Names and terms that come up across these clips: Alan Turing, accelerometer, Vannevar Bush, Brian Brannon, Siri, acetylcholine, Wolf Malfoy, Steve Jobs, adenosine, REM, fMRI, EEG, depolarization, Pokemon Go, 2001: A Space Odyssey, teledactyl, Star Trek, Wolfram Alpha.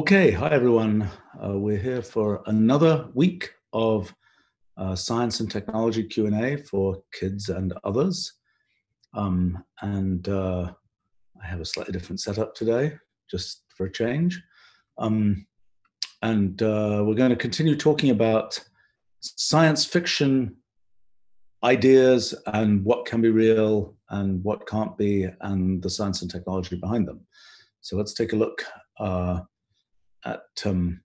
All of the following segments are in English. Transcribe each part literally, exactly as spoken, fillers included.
Okay, hi everyone. Uh, we're here for another week of uh, science and technology Q and A for kids and others. Um, and uh, I have a slightly different setup today, just for a change. Um, and uh, we're going to continue talking about science fiction ideas and what can be real and what can't be and the science and technology behind them. So let's take a look uh, at um,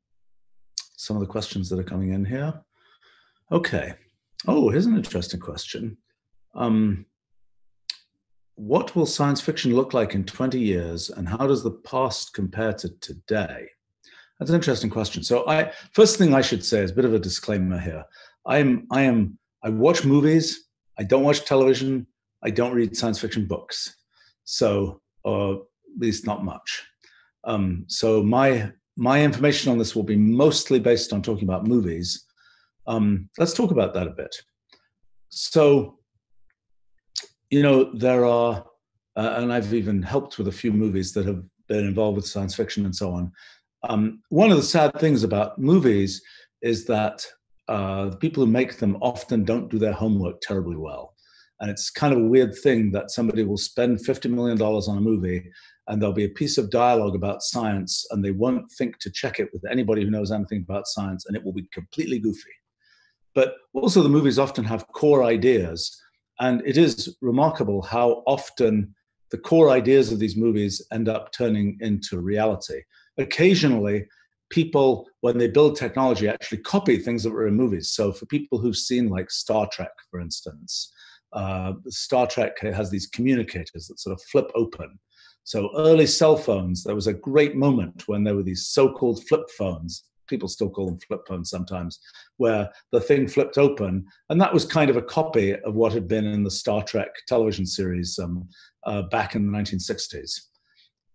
some of the questions that are coming in here. Okay. Oh, here's an interesting question. Um, what will science fiction look like in twenty years, and how does the past compare to today? That's an interesting question. So I, first thing I should say is a bit of a disclaimer here. I'm, I am, I watch movies. I don't watch television. I don't read science fiction books. So, uh, at least not much. Um, so my my information on this will be mostly based on talking about movies. Um, let's talk about that a bit. So, you know, there are, uh, and I've even helped with a few movies that have been involved with science fiction and so on. Um, one of the sad things about movies is that uh, the people who make them often don't do their homework terribly well. And it's kind of a weird thing that somebody will spend fifty million dollars on a movie and there'll be a piece of dialogue about science and they won't think to check it with anybody who knows anything about science, and it will be completely goofy. But also the movies often have core ideas, and it is remarkable how often the core ideas of these movies end up turning into reality. Occasionally, people, when they build technology, actually copy things that were in movies. So for people who've seen like Star Trek, for instance, uh, Star Trek has these communicators that sort of flip open. So early cell phones, there was a great moment when there were these so-called flip phones. People still call them flip phones sometimes, where the thing flipped open. And that was kind of a copy of what had been in the Star Trek television series um, uh, back in the nineteen sixties.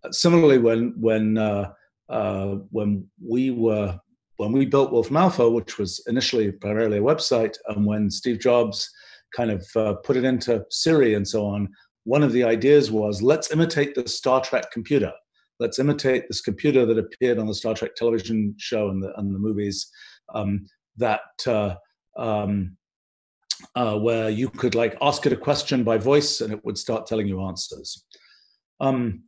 Uh, similarly, when, when, uh, uh, when, we were, when we built Wolf Malfoy, which was initially primarily a website, and when Steve Jobs kind of uh, put it into Siri and so on, one of the ideas was, let's imitate the Star Trek computer. Let's imitate this computer that appeared on the Star Trek television show and the, and the movies, um, that uh, um, uh, where you could like ask it a question by voice and it would start telling you answers. Um,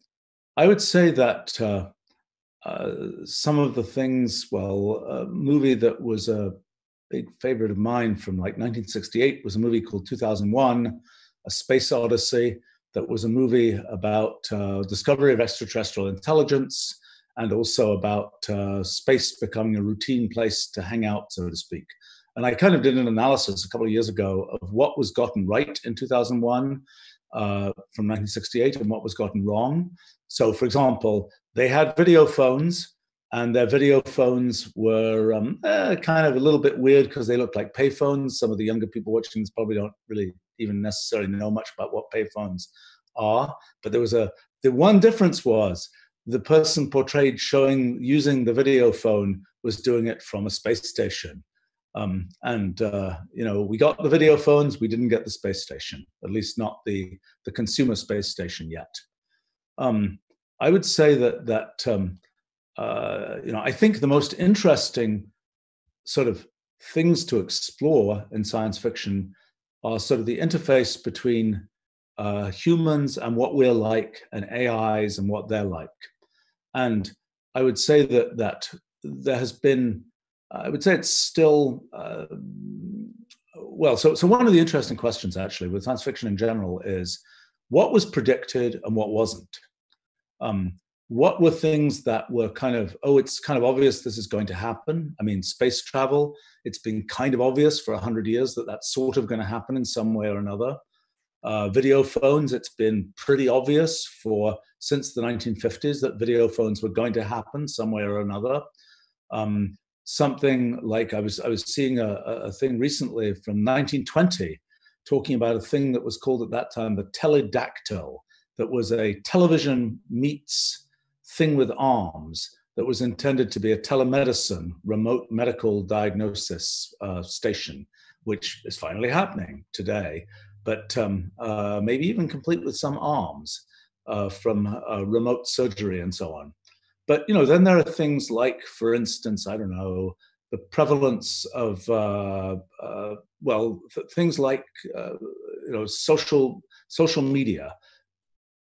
I would say that uh, uh, some of the things, well, a movie that was a big favorite of mine from like nineteen sixty-eight was a movie called two thousand one, A Space Odyssey, that was a movie about uh, discovery of extraterrestrial intelligence and also about uh, space becoming a routine place to hang out, so to speak. And I kind of did an analysis a couple of years ago of what was gotten right in two thousand one uh, from nineteen sixty-eight and what was gotten wrong. So for example, they had video phones, and their video phones were um, eh, kind of a little bit weird because they looked like payphones. Some of the younger people watching this probably don't really even necessarily know much about what payphones are. But there was a, the one difference was the person portrayed showing, using the video phone was doing it from a space station. Um, and, uh, you know, we got the video phones, we didn't get the space station, at least not the, the consumer space station yet. Um, I would say that, that, um, Uh, you know, I think the most interesting sort of things to explore in science fiction are sort of the interface between uh, humans and what we're like, and A Is and what they're like. And I would say that that there has been, I would say it's still, uh, well, so, so one of the interesting questions actually with science fiction in general is what was predicted and what wasn't? Um, What were things that were kind of, oh, it's kind of obvious this is going to happen? I mean, space travel, it's been kind of obvious for a hundred years that that's sort of going to happen in some way or another. Uh, video phones, it's been pretty obvious for since the nineteen fifties that video phones were going to happen some way or another. Um, something like I was, I was seeing a, a thing recently from nineteen twenty talking about a thing that was called at that time the teledactyl, that was a television meets thing with arms that was intended to be a telemedicine, remote medical diagnosis uh, station, which is finally happening today, but um, uh, maybe even complete with some arms uh, from uh, remote surgery and so on. But, you know, then there are things like, for instance, I don't know, the prevalence of, uh, uh, well, th things like, uh, you know, social social media.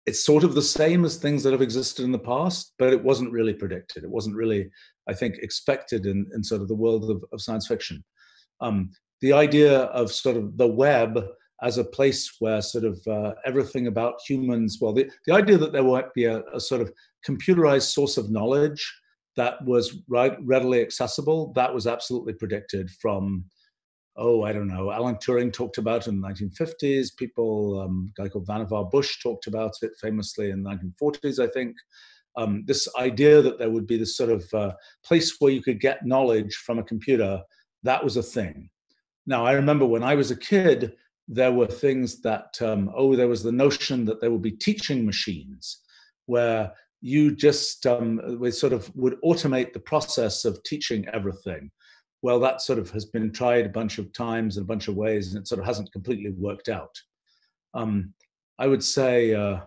It's sort of the same as things that have existed in the past, but it wasn't really predicted. It wasn't really, I think, expected in, in sort of the world of, of science fiction. Um, the idea of sort of the web as a place where sort of uh, everything about humans, well, the, the idea that there might be a, a sort of computerized source of knowledge that was right, readily accessible, that was absolutely predicted from, oh, I don't know, Alan Turing talked about it in the nineteen fifties. People, um, a guy called Vannevar Bush talked about it famously in the nineteen forties, I think. Um, this idea that there would be this sort of uh, place where you could get knowledge from a computer, that was a thing. Now, I remember when I was a kid, there were things that, um, oh, there was the notion that there would be teaching machines where you just, um, we sort of would automate the process of teaching everything. Well, that sort of has been tried a bunch of times in a bunch of ways, and it sort of hasn't completely worked out. Um, I would say, uh,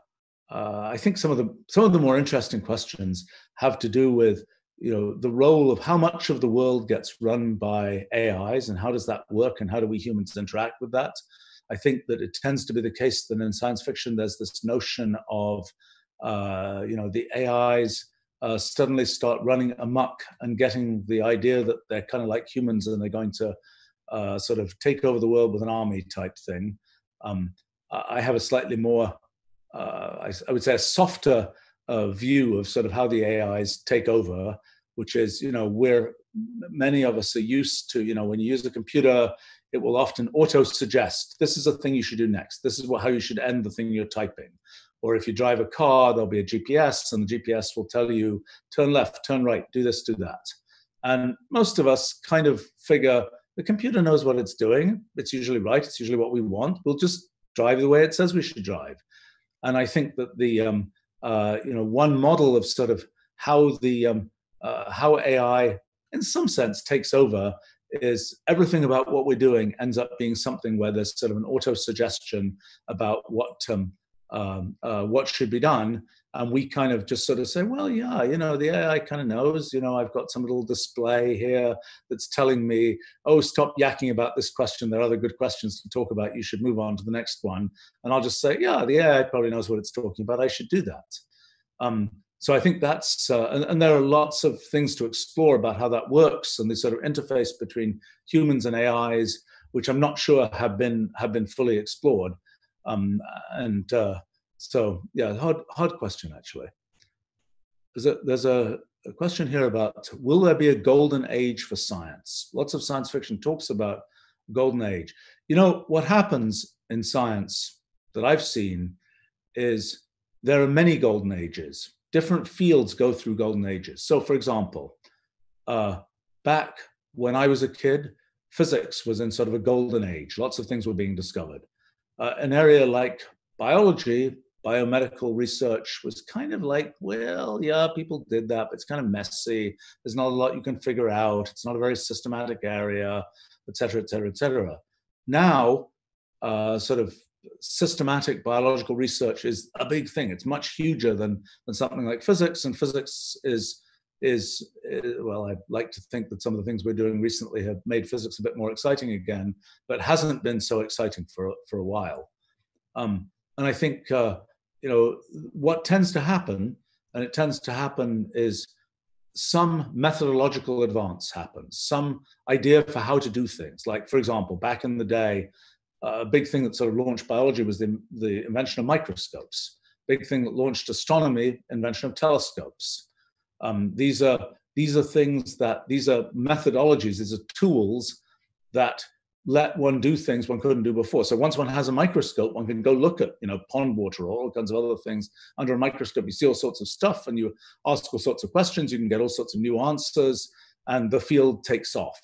uh, I think some of the some of the more interesting questions have to do with, you know, the role of how much of the world gets run by A Is, and how does that work, and how do we humans interact with that? I think that it tends to be the case that in science fiction, there's this notion of, uh, you know, the A Is. Uh, suddenly start running amok and getting the idea that they're kind of like humans and they're going to uh, sort of take over the world with an army type thing. Um, I have a slightly more, uh, I, I would say a softer uh, view of sort of how the A Is take over, which is, you know, where many of us are used to, you know, when you use a computer, it will often auto-suggest, this is a thing you should do next. This is what, how you should end the thing you're typing. Or if you drive a car, there'll be a G P S, and the G P S will tell you, turn left, turn right, do this, do that. And most of us kind of figure, the computer knows what it's doing. It's usually right. It's usually what we want. We'll just drive the way it says we should drive. And I think that the, um, uh, you know, one model of sort of how, the, um, uh, how A I, in some sense, takes over is everything about what we're doing ends up being something where there's sort of an auto-suggestion about what... Um, Um, uh, what should be done, and we kind of just sort of say, well, yeah, you know, the A I kind of knows, you know, I've got some little display here that's telling me, oh, stop yakking about this question, there are other good questions to talk about, you should move on to the next one, and I'll just say, yeah, the A I probably knows what it's talking about, I should do that. Um, so I think that's, uh, and, and there are lots of things to explore about how that works, and the sort of interface between humans and A Is, which I'm not sure have been, have been fully explored. Um, and uh, so, yeah, hard, hard question, actually. There's, a, there's a, a question here about, will there be a golden age for science? Lots of science fiction talks about golden age. You know, what happens in science that I've seen is there are many golden ages. Different fields go through golden ages. So, for example, uh, back when I was a kid, physics was in sort of a golden age. Lots of things were being discovered. Uh, an area like biology, biomedical research was kind of like, well, yeah, people did that, but it's kind of messy. There's not a lot you can figure out. It's not a very systematic area, et cetera, et cetera, et cetera. Now, uh, sort of systematic biological research is a big thing. It's much huger than, than something like physics, and physics is, is, is, well, I'd like to think that some of the things we're doing recently have made physics a bit more exciting again, but hasn't been so exciting for, for a while. Um, and I think, uh, you know, what tends to happen, and it tends to happen, is some methodological advance happens, some idea for how to do things. Like, for example, back in the day, uh, a big thing that sort of launched biology was the, the invention of microscopes. Big thing that launched astronomy, invention of telescopes. Um, these are these are things that these are methodologies. These are tools that let one do things one couldn't do before. So once one has a microscope, one can go look at, you know, pond water or all kinds of other things under a microscope. You see all sorts of stuff, and you ask all sorts of questions. You can get all sorts of new answers, and the field takes off.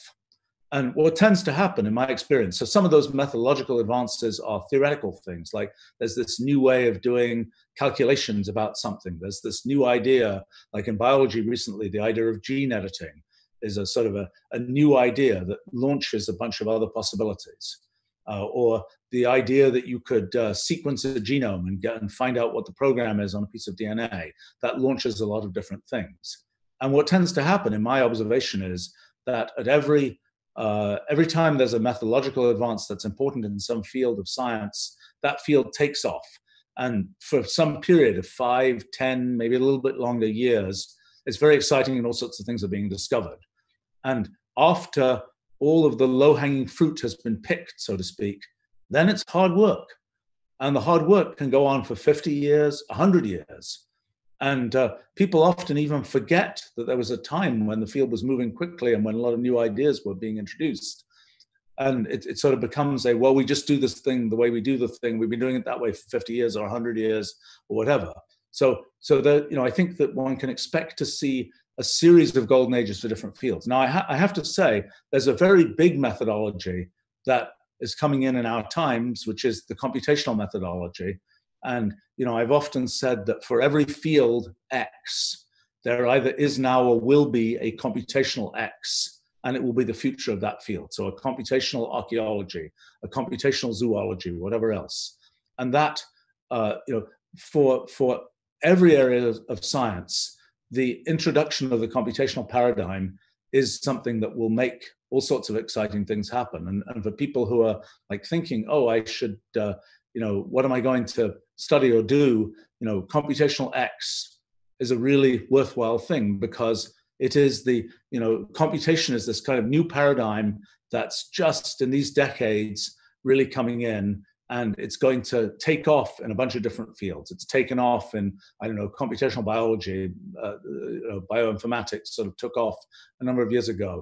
And what tends to happen, in my experience, so some of those methodological advances are theoretical things, like there's this new way of doing calculations about something. There's this new idea, like in biology recently, the idea of gene editing is a sort of a, a new idea that launches a bunch of other possibilities. uh, or the idea that you could uh, sequence a genome and, get, and find out what the program is on a piece of D N A, that launches a lot of different things. And what tends to happen, in my observation, is that at every Uh, every time there's a methodological advance that's important in some field of science, that field takes off. And for some period of five, ten, maybe a little bit longer years, it's very exciting and all sorts of things are being discovered. And after all of the low-hanging fruit has been picked, so to speak, then it's hard work. And the hard work can go on for fifty years, one hundred years. And uh, people often even forget that there was a time when the field was moving quickly and when a lot of new ideas were being introduced. And it, it sort of becomes a, well, we just do this thing the way we do the thing. We've been doing it that way for fifty years or one hundred years or whatever. So, so that, you know, I think that one can expect to see a series of golden ages for different fields. Now, I, ha I have to say, there's a very big methodology that is coming in in our times, which is the computational methodology. And, you know, I've often said that for every field X, there either is now or will be a computational X, and it will be the future of that field. So a computational archaeology, a computational zoology, whatever else. And that, uh, you know, for, for every area of science, the introduction of the computational paradigm is something that will make all sorts of exciting things happen. And, and for people who are like thinking, oh, I should, uh, you know, what am I going to study or do? You know, computational X is a really worthwhile thing, because it is the, you know, computation is this kind of new paradigm that's just in these decades really coming in, and it's going to take off in a bunch of different fields. It's taken off in, I don't know, computational biology, uh, you know, bioinformatics sort of took off a number of years ago.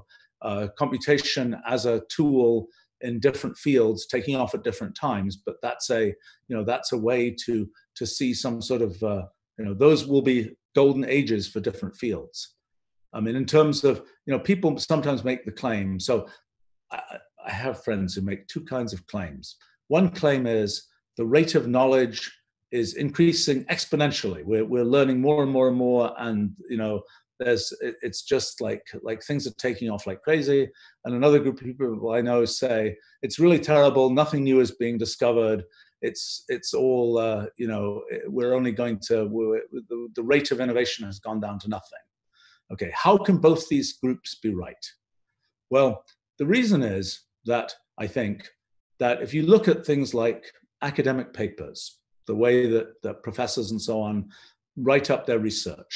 Uh, computation as a tool in different fields taking off at different times, but that's a, you know, that's a way to to see some sort of, uh, you know, those will be golden ages for different fields. I mean, in terms of, you know, people sometimes make the claim. So I, I have friends who make two kinds of claims. One claim is the rate of knowledge is increasing exponentially. We're, we're learning more and more and more, and, you know, There's, it's just like, like things are taking off like crazy. And another group of people I know say, it's really terrible. Nothing new is being discovered. It's, it's all, uh, you know, we're only going to, we're, the, the rate of innovation has gone down to nothing. Okay, how can both these groups be right? Well, the reason is that I think that if you look at things like academic papers, the way that, that professors and so on write up their research,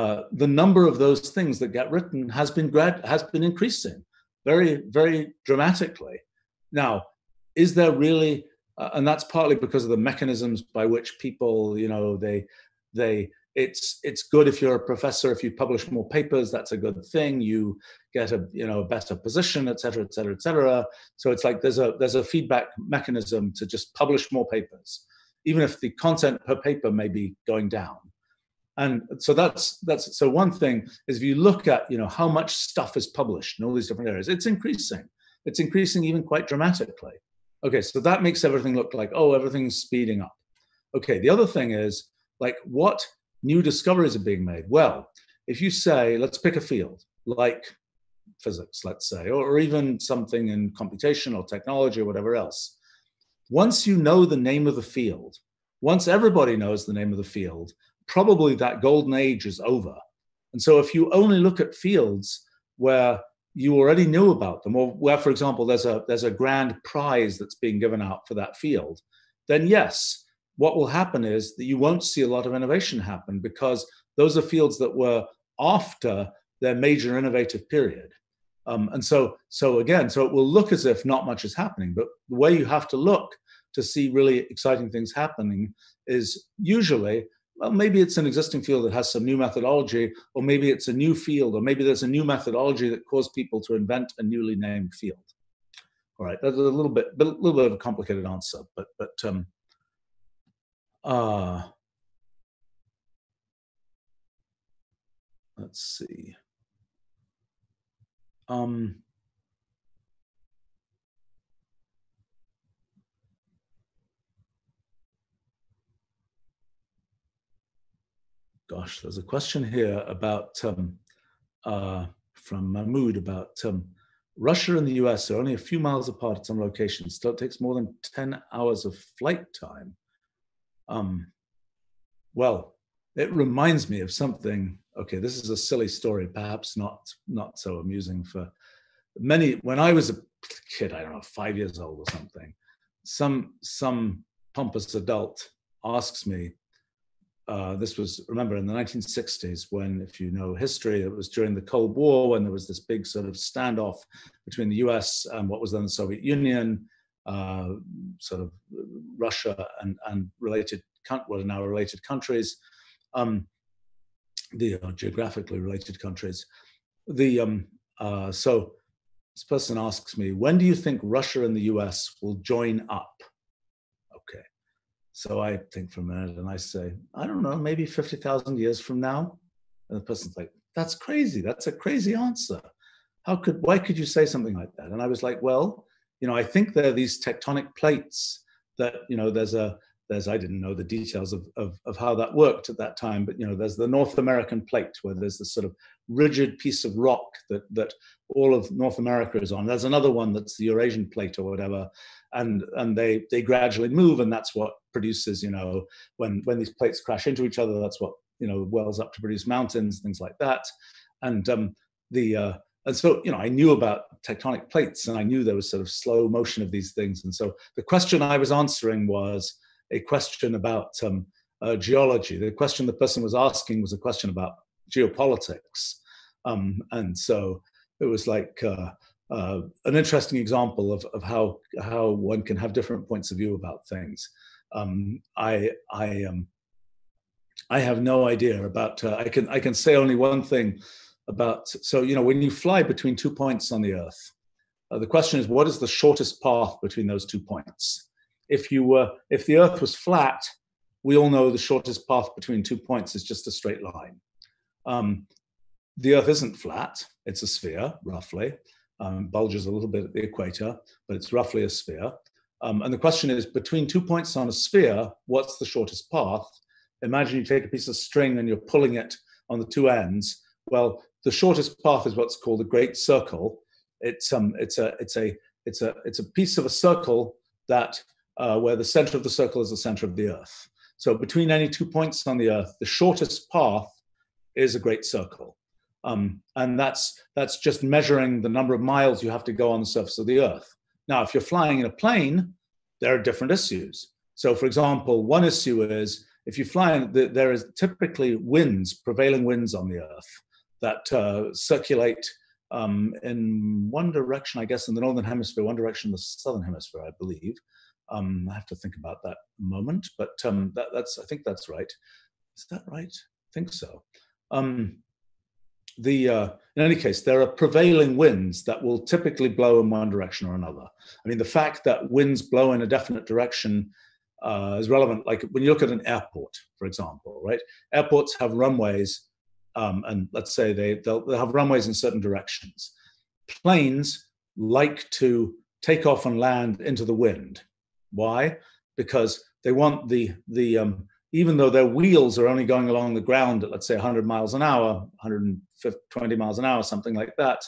Uh, the number of those things that get written has been grad has been increasing very, very dramatically. Now, is there really, uh, and that's partly because of the mechanisms by which people, you know, they, they, it's, it's good if you're a professor, if you publish more papers, that's a good thing. You get a, you know, a better position, et cetera, et cetera, et cetera. So it's like, there's a, there's a feedback mechanism to just publish more papers, even if the content per paper may be going down. And so that's, that's, so one thing is, if you look at, you know, how much stuff is published in all these different areas, it's increasing. It's increasing even quite dramatically. Okay, so that makes everything look like, oh, everything's speeding up. Okay, the other thing is, like, what new discoveries are being made? Well, if you say, let's pick a field, like physics, let's say, or, or even something in computation or technology or whatever else. Once you know the name of the field, once everybody knows the name of the field, probably that golden age is over. And so if you only look at fields where you already knew about them, or where, for example, there's a, there's a grand prize that's being given out for that field, then yes, what will happen is that you won't see a lot of innovation happen, because those are fields that were after their major innovative period. Um, and so, so again, so it will look as if not much is happening, but the way you have to look to see really exciting things happening is usually, well, maybe it's an existing field that has some new methodology, or maybe it's a new field, or maybe there's a new methodology that caused people to invent a newly named field. All right, that's a little bit, a little bit of a complicated answer, but but um, uh, let's see. Um, Gosh, there's a question here about um, uh, from Mahmoud about um, Russia and the U S are only a few miles apart at some locations, so it takes more than ten hours of flight time. Um, well, it reminds me of something. Okay, this is a silly story, perhaps not, not so amusing for many. When I was a kid, I don't know, five years old or something, some, some pompous adult asks me, Uh, this was, remember, in the nineteen sixties, when, if you know history, it was during the Cold War, when there was this big sort of standoff between the U S and what was then the Soviet Union, uh, sort of Russia and, and related, well, now related countries, um, the uh, geographically related countries. The, um, uh, so this person asks me, when do you think Russia and the U S will join up? Okay. So I think for a minute and I say, I don't know, maybe fifty thousand years from now. And the person's like, that's crazy. That's a crazy answer. How could, why could you say something like that? And I was like, well, you know, I think there are these tectonic plates that, you know, there's a, there's, I didn't know the details of, of, of how that worked at that time, but, you know, there's the North American plate where there's this sort of rigid piece of rock that, that all of North America is on. There's another one that's the Eurasian plate or whatever. And, and they, they gradually move, and that's what produces, you know, when, when these plates crash into each other, that's what, you know, wells up to produce mountains, things like that. And um, the, uh, and so, you know, I knew about tectonic plates, and I knew there was sort of slow motion of these things. And so the question I was answering was a question about um, uh, geology. The question the person was asking was a question about geopolitics. Um, and so it was like, uh, Uh, an interesting example of, of how how one can have different points of view about things. Um, I I um, I have no idea about. Uh, I can I can say only one thing about. So you know, when you fly between two points on the Earth, uh, the question is, what is the shortest path between those two points? If you were if the Earth was flat, we all know the shortest path between two points is just a straight line. Um, the Earth isn't flat; it's a sphere, roughly. Um, bulges a little bit at the equator, but it's roughly a sphere. Um, and the question is, between two points on a sphere, what's the shortest path? Imagine you take a piece of string and you're pulling it on the two ends. Well, the shortest path is what's called a great circle. It's um, it's a it's a it's a it's a piece of a circle that uh, where the center of the circle is the center of the Earth. So between any two points on the Earth, the shortest path is a great circle. Um, and that's that's just measuring the number of miles you have to go on the surface of the Earth. Now, if you're flying in a plane, there are different issues. So, for example, one issue is if you fly, in, there is typically winds, prevailing winds on the Earth that uh, circulate um, in one direction, I guess, in the northern hemisphere, one direction in the southern hemisphere, I believe. Um, I have to think about that a moment, but um, that, that's I think that's right. Is that right? I think so. Um, The, uh, in any case, there are prevailing winds that will typically blow in one direction or another. I mean, the fact that winds blow in a definite direction uh, is relevant. Like when you look at an airport, for example, right? Airports have runways, um, and let's say they, they'll, they'll have runways in certain directions. Planes like to take off and land into the wind. Why? Because they want the, the um, even though their wheels are only going along the ground at, let's say, one hundred miles an hour, one hundred twenty miles an hour, something like that,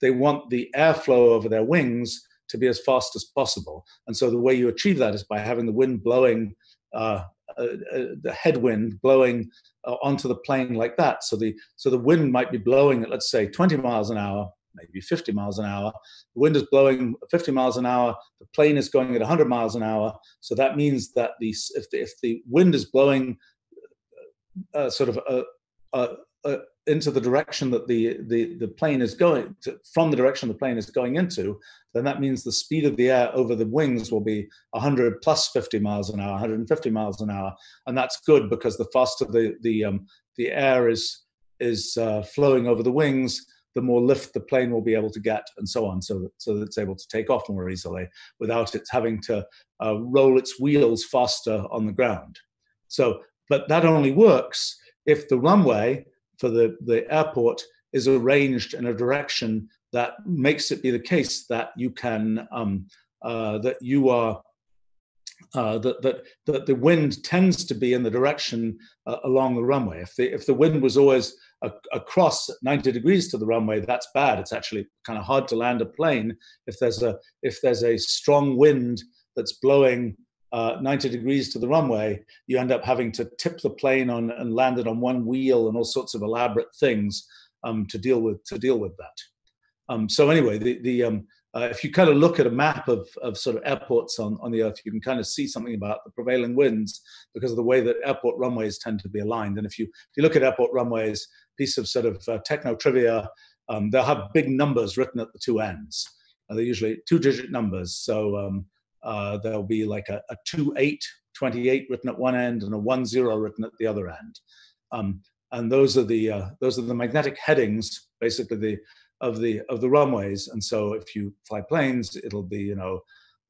they want the airflow over their wings to be as fast as possible. And so the way you achieve that is by having the wind blowing, uh, uh, uh, the headwind blowing uh, onto the plane like that. So the, so the wind might be blowing at, let's say, twenty miles an hour, maybe fifty miles an hour. The wind is blowing fifty miles an hour. The plane is going at one hundred miles an hour. So that means that the, if, the, if the wind is blowing uh, sort of uh, uh, uh, into the direction that the, the, the plane is going, to, from the direction the plane is going into, then that means the speed of the air over the wings will be one hundred plus fifty miles an hour, one hundred fifty miles an hour. And that's good because the faster the, the, um, the air is, is uh, flowing over the wings, the more lift the plane will be able to get, and so on, so that, so that it's able to take off more easily without it having to uh, roll its wheels faster on the ground. So, but that only works if the runway for the, the airport is arranged in a direction that makes it be the case that you can, um, uh, that you are uh, that, that, that the wind tends to be in the direction uh, along the runway. If the, if the wind was always across ninety degrees to the runway, that's bad. It's actually kind of hard to land a plane if there's a if there's a strong wind that's blowing uh, ninety degrees to the runway. You end up having to tip the plane on and land it on one wheel and all sorts of elaborate things um, to deal with to deal with that. Um, so anyway, the the um, uh, if you kind of look at a map of of sort of airports on on the Earth, you can kind of see something about the prevailing winds because of the way that airport runways tend to be aligned. And if you if you look at airport runways, piece of sort of uh, techno trivia, um, they'll have big numbers written at the two ends. Uh, they're usually two-digit numbers, so um, uh, there'll be like a, a two eight, twenty-eight written at one end and a one zero written at the other end. Um, and those are the uh, those are the magnetic headings, basically the of the of the runways. And so if you fly planes, it'll be you know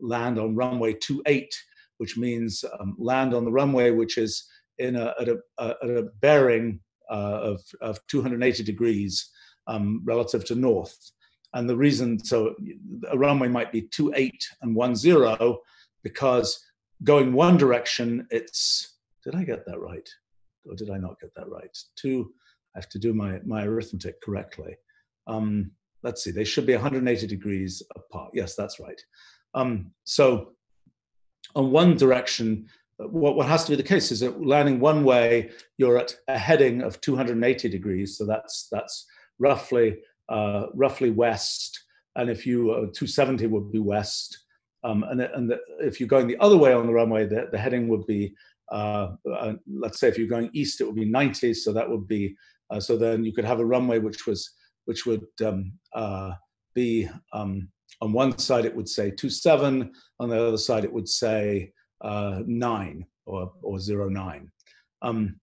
land on runway two eight, which means um, land on the runway which is in a at a, at a bearing Uh, of, of two hundred eighty degrees um, relative to north. And the reason, so a runway might be two eight and one zero because going one direction, it's, did I get that right? Or did I not get that right? Two, I have to do my, my arithmetic correctly. Um, let's see, they should be one hundred eighty degrees apart. Yes, that's right. Um, so on one direction, What, what has to be the case is that landing one way, you're at a heading of two hundred eighty degrees, so that's that's roughly uh, roughly west, and if you uh, two seventy would be west, um, and and the, if you're going the other way on the runway, the, the heading would be uh, uh, let's say if you're going east, it would be ninety, so that would be uh, so then you could have a runway which was which would um, uh, be um, on one side it would say two seven, on the other side it would say Uh, nine or or zero nine, um,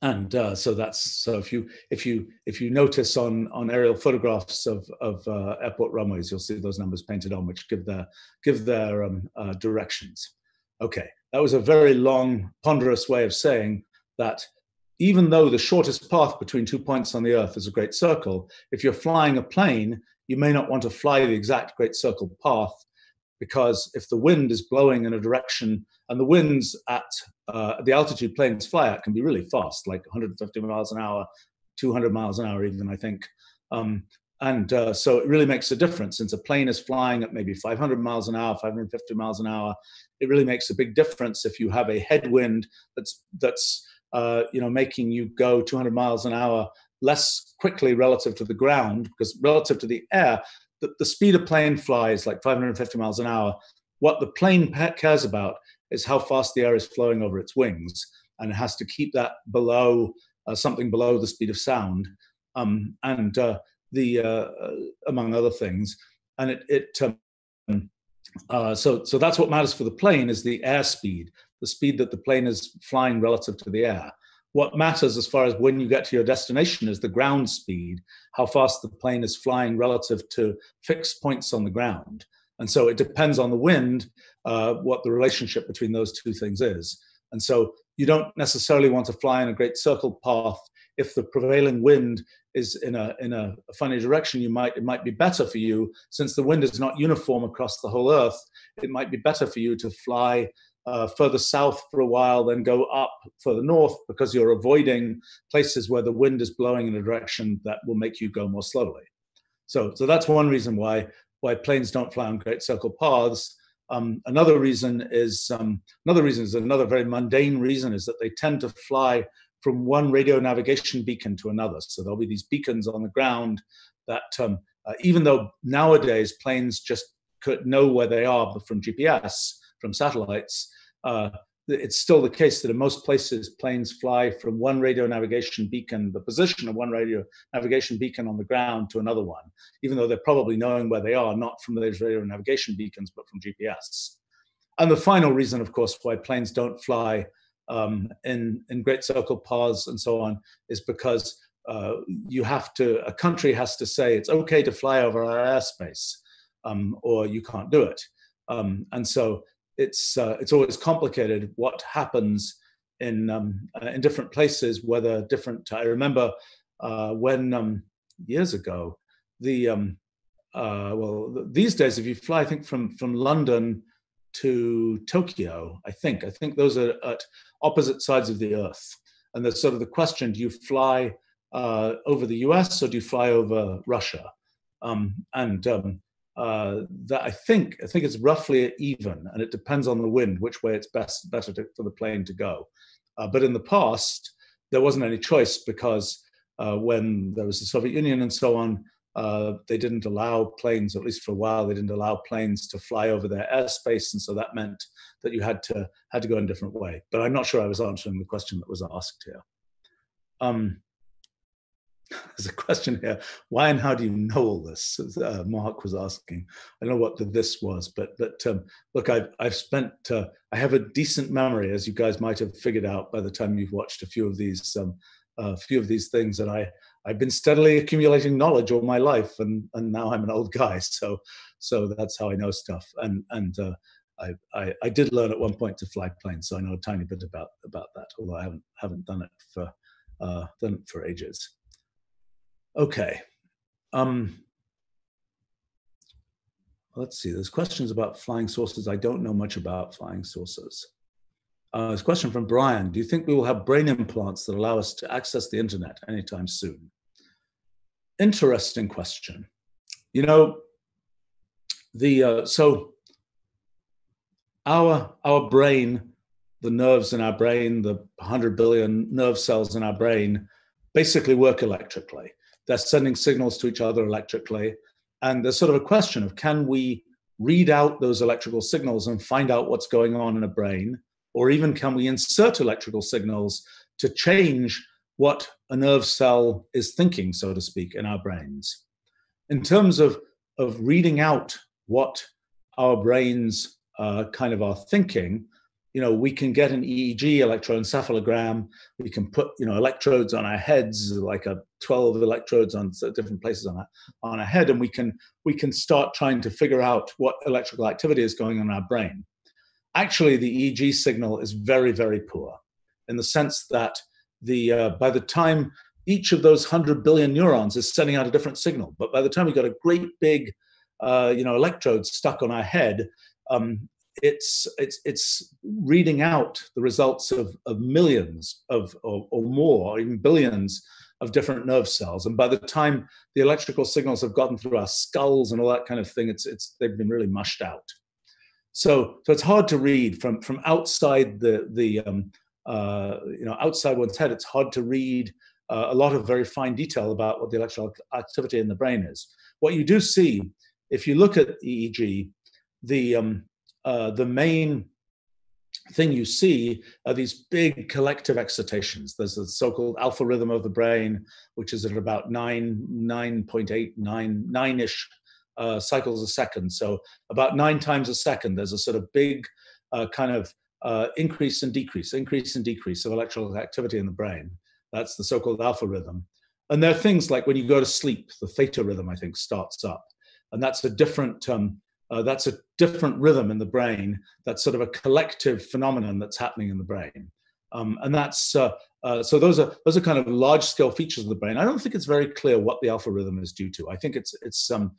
and uh, so that's so. If you if you if you notice on on aerial photographs of of uh, airport runways, you'll see those numbers painted on, which give their give their um, uh, directions. Okay, that was a very long, ponderous way of saying that. Even though the shortest path between two points on the Earth is a great circle, if you're flying a plane, you may not want to fly the exact great circle path. Because if the wind is blowing in a direction, and the winds at uh, the altitude planes fly at can be really fast, like one hundred fifty miles an hour, two hundred miles an hour even, I think. Um, and uh, so it really makes a difference. Since a plane is flying at maybe five hundred miles an hour, five hundred fifty miles an hour, it really makes a big difference if you have a headwind that's, that's uh, you know, making you go two hundred miles an hour less quickly relative to the ground, because relative to the air, the speed a plane flies like five hundred fifty miles an hour. What the plane cares about is how fast the air is flowing over its wings, and it has to keep that below uh, something below the speed of sound, um, and uh, the uh, among other things. And it, it um, uh, so so that's what matters for the plane is the air speed, the speed that the plane is flying relative to the air. What matters as far as when you get to your destination is the ground speed, how fast the plane is flying relative to fixed points on the ground. And so it depends on the wind, uh, what the relationship between those two things is. And so you don't necessarily want to fly in a great circle path. If the prevailing wind is in a, in a funny direction, you might, it might be better for you, since the wind is not uniform across the whole Earth, it might be better for you to fly Uh, further south for a while, then go up further north, because you're avoiding places where the wind is blowing in a direction that will make you go more slowly. So, so that's one reason why why planes don't fly on great circle paths. Um, another reason is um, another reason is another very mundane reason is that they tend to fly from one radio navigation beacon to another. So there'll be these beacons on the ground that, um, uh, even though nowadays planes just could know where they are from G P S, from satellites, uh, it's still the case that in most places planes fly from one radio navigation beacon, the position of one radio navigation beacon on the ground to another one, even though they're probably knowing where they are, not from those radio navigation beacons, but from G P S. And the final reason, of course, why planes don't fly um, in, in great circle paths and so on is because uh, you have to, a country has to say it's okay to fly over our airspace, um, or you can't do it. Um, and so It's uh, it's always complicated what happens in um, uh, in different places, whether different. I remember uh, when um, years ago, the um, uh, well these days if you fly, I think from from London to Tokyo, I think. I think those are at opposite sides of the earth. And there's sort of the question, do you fly uh, over the U S or do you fly over Russia? Um, and um, uh, that I think I think it's roughly even, and it depends on the wind, which way it's best better to, for the plane to go. Uh, but in the past, there wasn't any choice because uh, when there was the Soviet Union and so on, Uh, they didn't allow planes, at least for a while, they didn't allow planes to fly over their airspace. And so that meant that you had to had to go in a different way. But I'm not sure I was answering the question that was asked here. Um, there's a question here. Why and how do you know all this? Uh, Mark was asking. I don't know what the this was, but but um, look, I've, I've spent, uh, I have a decent memory, as you guys might have figured out by the time you've watched a few of these um, uh, few of these things, and I I've been steadily accumulating knowledge all my life, and, and now I'm an old guy, so so that's how I know stuff. And and uh, I, I I did learn at one point to fly planes, so I know a tiny bit about about that, although I haven't haven't done it for uh, done it for ages. Okay, um, let's see. There's questions about flying saucers. I don't know much about flying saucers. Uh, there's a question from Brian. Do you think we will have brain implants that allow us to access the internet anytime soon? Interesting question. You know, the uh, so our our brain, the nerves in our brain, the one hundred billion nerve cells in our brain, basically work electrically. They're sending signals to each other electrically, and there's sort of a question of, can we read out those electrical signals and find out what's going on in a brain? Or even, can we insert electrical signals to change what a nerve cell is thinking, so to speak, in our brains? In terms of, of reading out what our brains uh, kind of are thinking, you know, we can get an E E G, electroencephalogram, we can put, you know, electrodes on our heads, like a twelve electrodes on different places on our, on our head, and we can, we can start trying to figure out what electrical activity is going on in our brain. Actually, the E E G signal is very, very poor, in the sense that the uh, by the time each of those one hundred billion neurons is sending out a different signal, but by the time we've got a great big, uh, you know, electrode stuck on our head, um, it's it's it's reading out the results of, of millions of or, or more, or even billions of different nerve cells, and by the time the electrical signals have gotten through our skulls and all that kind of thing, it's it's they've been really mushed out. So, so it's hard to read from from outside the the um, uh, you know outside one's head. It's hard to read uh, a lot of very fine detail about what the electrical activity in the brain is. What you do see, if you look at E E G, the um, uh, the main thing you see are these big collective excitations. There's the so-called alpha rhythm of the brain, which is at about nine nine point eight nine nine ish. Uh, cycles a second. So about nine times a second, there's a sort of big uh, kind of uh, increase and decrease, increase and decrease of electrical activity in the brain. That's the so-called alpha rhythm. And there are things like when you go to sleep, the theta rhythm, I think, starts up. And that's a different, um, uh, that's a different rhythm in the brain. That's sort of a collective phenomenon that's happening in the brain. Um, and that's, uh, uh, so those are, those are kind of large scale features of the brain. I don't think it's very clear what the alpha rhythm is due to. I think it's, it's um,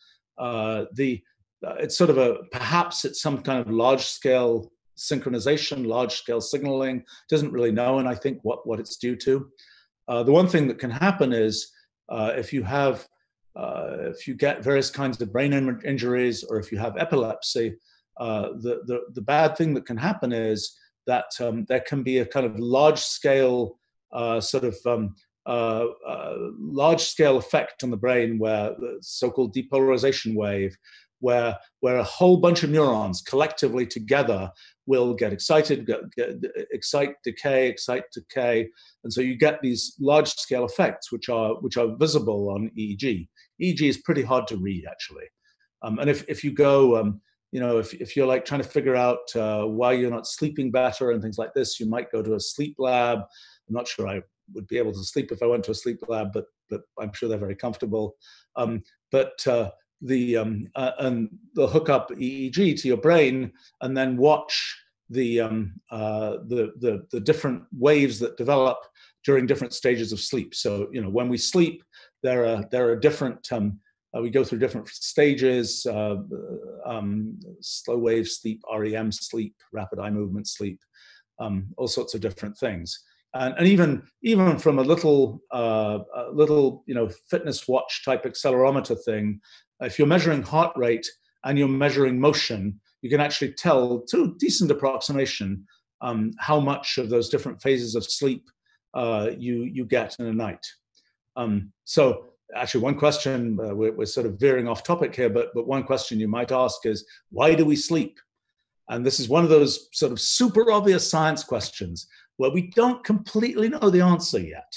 Uh, the uh, it's sort of a perhaps it's some kind of large-scale synchronization, large-scale signaling. Doesn't really know, and I think what what it's due to. Uh, the one thing that can happen is uh, if you have uh, if you get various kinds of brain in injuries, or if you have epilepsy, uh, the, the the bad thing that can happen is that um, there can be a kind of large-scale uh, sort of um, Uh, uh, large-scale effect on the brain, where the so-called depolarization wave, where where a whole bunch of neurons collectively together will get excited, get, get, excite, decay, excite, decay, and so you get these large-scale effects, which are which are visible on E E G. E E G is pretty hard to read, actually, um, and if if you go, um, you know, if if you're like trying to figure out uh, why you're not sleeping better and things like this, you might go to a sleep lab. I'm not sure I would be able to sleep if I went to a sleep lab, but but I'm sure they're very comfortable. Um, but uh, the um, uh, and they'll hook up E E G to your brain and then watch the um, uh, the, the the different waves that develop during different stages of sleep. So you know, when we sleep, there are there are different um, Uh, we go through different stages, uh, um, slow wave sleep, R E M sleep, rapid eye movement sleep, um, all sorts of different things. And, and even even from a little uh, a little you know fitness watch type accelerometer thing, if you're measuring heart rate and you're measuring motion, you can actually tell, to decent approximation, um, how much of those different phases of sleep uh, you you get in a night. Um, so actually, one question uh, we're, we're sort of veering off topic here, but but one question you might ask is, why do we sleep? And this is one of those sort of super obvious science questions where we don't completely know the answer yet.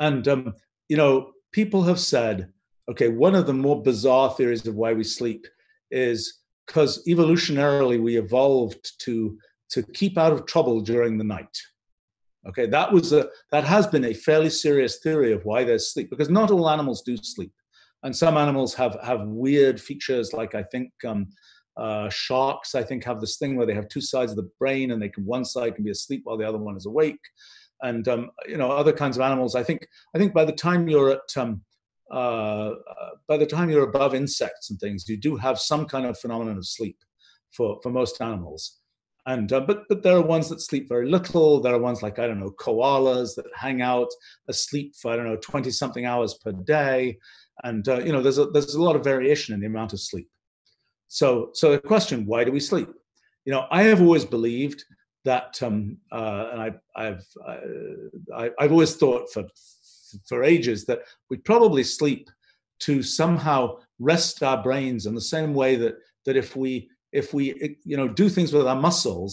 And, um, you know, people have said, okay, one of the more bizarre theories of why we sleep is because evolutionarily we evolved to, to keep out of trouble during the night. Okay, that was a, that has been a fairly serious theory of why there's sleep, because not all animals do sleep. And some animals have, have weird features, like I think, um, Uh, sharks, I think, have this thing where they have two sides of the brain, and they can, one side can be asleep while the other one is awake, and um, you know, other kinds of animals. I think, I think by the time you're at, um, uh, by the time you're above insects and things, you do have some kind of phenomenon of sleep for for most animals. And uh, but but there are ones that sleep very little. There are ones like, I don't know, koalas that hang out asleep for, I don't know, twenty something hours per day, and uh, you know, there's a, there's a lot of variation in the amount of sleep. So, so the question, why do we sleep? You know, I have always believed that, um, uh, and I, I've, uh, I, I've always thought for, for ages that we probably sleep to somehow rest our brains in the same way that that if we, if we, you know, do things with our muscles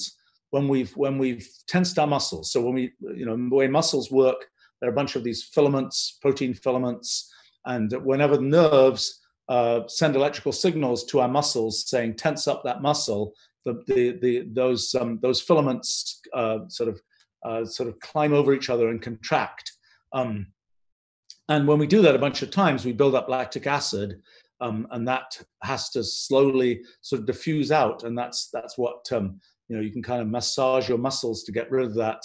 when we've when we've tensed our muscles. So when we, you know, the way muscles work, there are a bunch of these filaments, protein filaments, and whenever the nerves Uh, send electrical signals to our muscles saying tense up that muscle, the the, the those um, those filaments uh, sort of uh, sort of climb over each other and contract, um, and when we do that a bunch of times, we build up lactic acid, um, and that has to slowly sort of diffuse out, and that's that's what um, you know, you can kind of massage your muscles to get rid of that,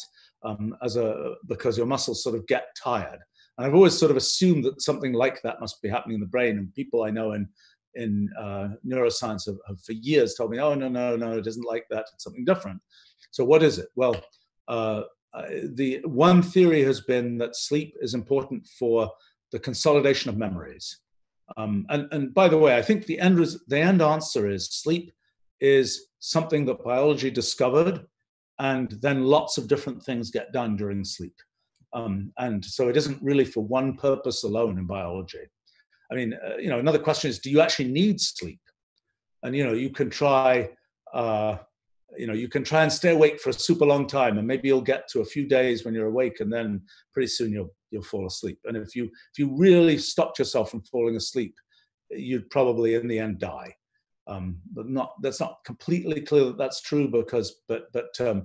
um, as a because your muscles sort of get tired. And I've always sort of assumed that something like that must be happening in the brain. And people I know in in uh, neuroscience have, have for years told me, oh, no, no, no, it isn't like that. It's something different. So what is it? Well, uh, the one theory has been that sleep is important for the consolidation of memories. Um, and, and by the way, I think the end, res- the end answer is sleep is something that biology discovered, and then lots of different things get done during sleep. Um, and so it isn't really for one purpose alone in biology. I mean, uh, you know, another question is, do you actually need sleep? And, you know, you can try, uh, you know, you can try and stay awake for a super long time, and maybe you'll get to a few days when you're awake, and then pretty soon you'll, you'll fall asleep. And if you, if you really stopped yourself from falling asleep, you'd probably in the end die. Um, but not, that's not completely clear that that's true, because, but, but, um,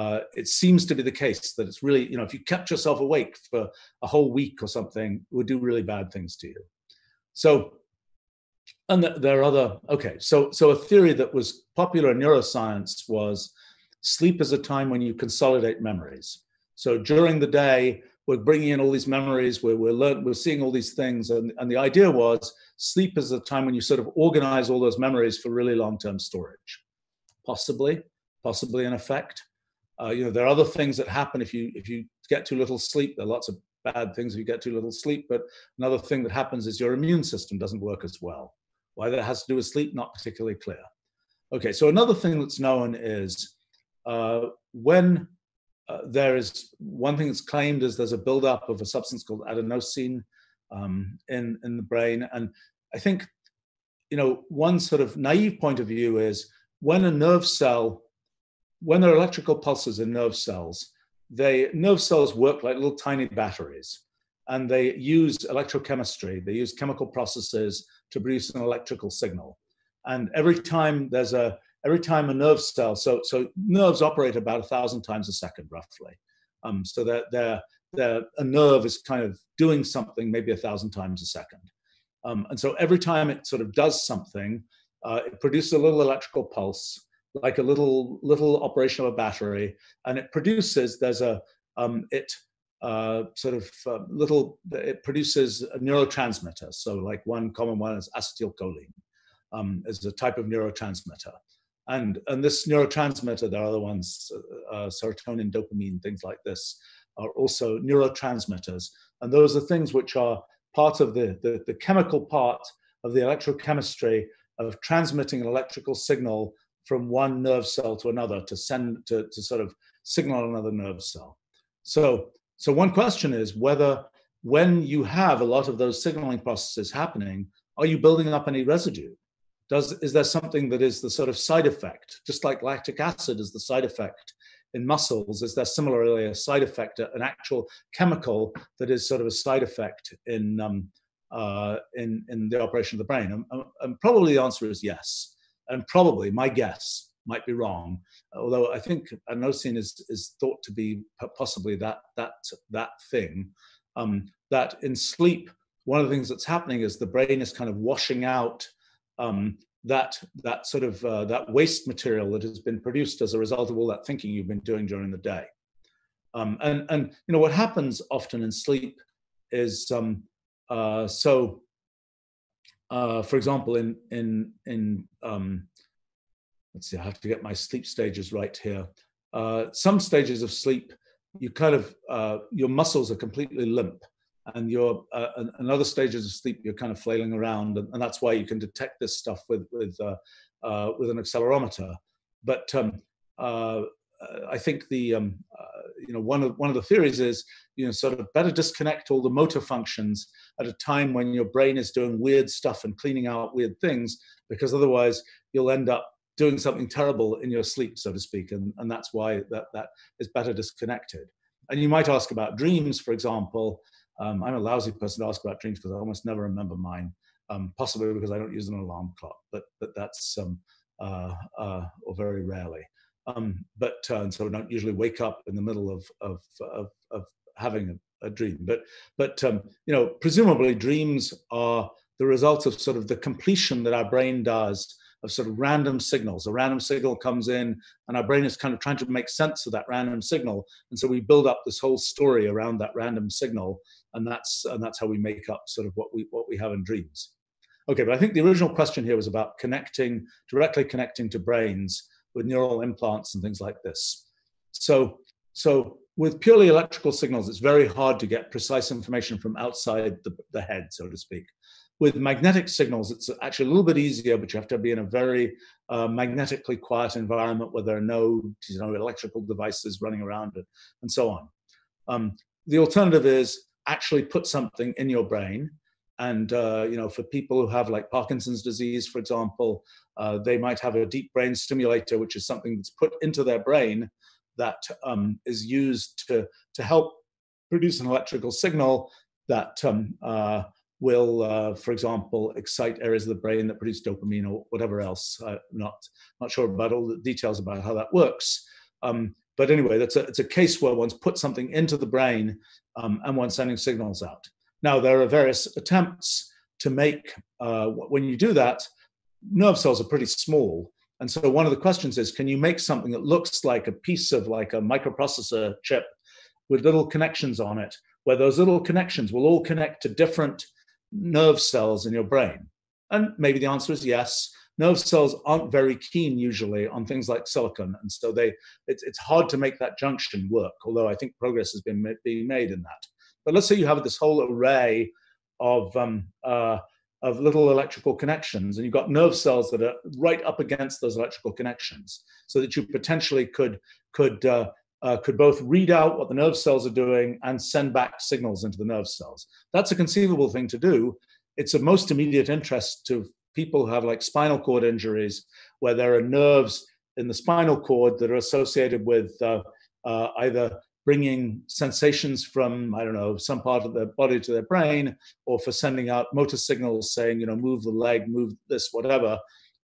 Uh, it seems to be the case that it's really, you know, if you kept yourself awake for a whole week or something, it would do really bad things to you. So, and th- there are other, okay, so, so a theory that was popular in neuroscience was sleep is a time when you consolidate memories. So during the day, we're bringing in all these memories, we're, we're, learn- we're seeing all these things, and, and the idea was sleep is a time when you sort of organize all those memories for really long-term storage, possibly, possibly in effect. Uh, you know, there are other things that happen if you if you get too little sleep. There are lots of bad things if you get too little sleep. But another thing that happens is your immune system doesn't work as well. Why that has to do with sleep, not particularly clear. Okay, so another thing that's known is uh, when uh, there is, one thing that's claimed is there's a buildup of a substance called adenosine um, in in the brain. And I think, you know, one sort of naive point of view is when a nerve cell When there are electrical pulses in nerve cells, they nerve cells work like little tiny batteries, and they use electrochemistry. They use chemical processes to produce an electrical signal. And every time there's a every time a nerve cell, so so nerves operate about a thousand times a second, roughly. Um, so that they're, they're, a nerve is kind of doing something maybe a thousand times a second. Um, and so every time it sort of does something, uh, it produces a little electrical pulse, like a little little operation of a battery, and it produces, there's a, um, it uh, sort of uh, little, it produces a neurotransmitter. So like one common one is acetylcholine, um, is a type of neurotransmitter. And, and this neurotransmitter, there are other ones, uh, serotonin, dopamine, things like this, are also neurotransmitters. And those are things which are part of the, the, the chemical part of the electrochemistry of transmitting an electrical signal from one nerve cell to another to send to, to sort of signal another nerve cell. So, so one question is whether when you have a lot of those signaling processes happening, are you building up any residue? Does, is there something that is the sort of side effect? Just like lactic acid is the side effect in muscles, is there similarly a side effect, an actual chemical that is sort of a side effect in, um, uh, in, in the operation of the brain? And, and probably the answer is yes. And probably, my guess might be wrong, although I think adenosine is, is thought to be possibly that, that, that thing, um, that in sleep, one of the things that's happening is the brain is kind of washing out Um, that that sort of uh, that waste material that has been produced as a result of all that thinking you've been doing during the day, um, and and you know what happens often in sleep is um, uh, so. Uh, for example, in in in um, let's see, I have to get my sleep stages right here. Uh, some stages of sleep, you kind of uh, your muscles are completely limp. And you're uh, in other stages of sleep, you're kind of flailing around, and, and that's why you can detect this stuff with with uh, uh, with an accelerometer. But um, uh, I think the um, uh, you know one of one of the theories is you know sort of better disconnect all the motor functions at a time when your brain is doing weird stuff and cleaning out weird things, because otherwise you'll end up doing something terrible in your sleep, so to speak, and and that's why that that is better disconnected. And you might ask about dreams, for example. Um, I'm a lousy person to ask about dreams because I almost never remember mine, um, possibly because I don't use an alarm clock, but but that's, um, uh, uh, or very rarely. Um, but uh, and so I don't usually wake up in the middle of, of, of, of having a, a dream. But, but um, you know, presumably dreams are the result of sort of the completion that our brain does of sort of random signals. A random signal comes in and our brain is kind of trying to make sense of that random signal. And so we build up this whole story around that random signal. And that's, and that's how we make up sort of what we, what we have in dreams. Okay, but I think the original question here was about connecting, directly connecting to brains with neural implants and things like this. So, so with purely electrical signals, it's very hard to get precise information from outside the, the head, so to speak. With magnetic signals, it's actually a little bit easier, but you have to be in a very uh, magnetically quiet environment where there are no you know, electrical devices running around it, and so on. Um, the alternative is actually put something in your brain. And uh, you know, for people who have like Parkinson's disease, for example, uh, they might have a deep brain stimulator, which is something that's put into their brain that um, is used to, to help produce an electrical signal that um, uh, will, uh, for example, excite areas of the brain that produce dopamine or whatever else. I'm not, not sure about all the details about how that works. Um, but anyway, that's a, it's a case where one's put something into the brain um, and one's sending signals out. Now, there are various attempts to make, uh, when you do that, nerve cells are pretty small. And so one of the questions is, can you make something that looks like a piece of like a microprocessor chip with little connections on it, where those little connections will all connect to different nerve cells in your brain? And maybe the answer is yes. Nerve cells aren't very keen usually on things like silicon, and so they it's, it's hard to make that junction work, although I think progress has been ma being made in that. But let's say you have this whole array of um, uh, of little electrical connections, and you've got nerve cells that are right up against those electrical connections, so that you potentially could could uh, Uh, could both read out what the nerve cells are doing and send back signals into the nerve cells. That's a conceivable thing to do. It's of most immediate interest to people who have like spinal cord injuries, where there are nerves in the spinal cord that are associated with uh, uh, either bringing sensations from, I don't know, some part of their body to their brain, or for sending out motor signals saying, you know, move the leg, move this, whatever.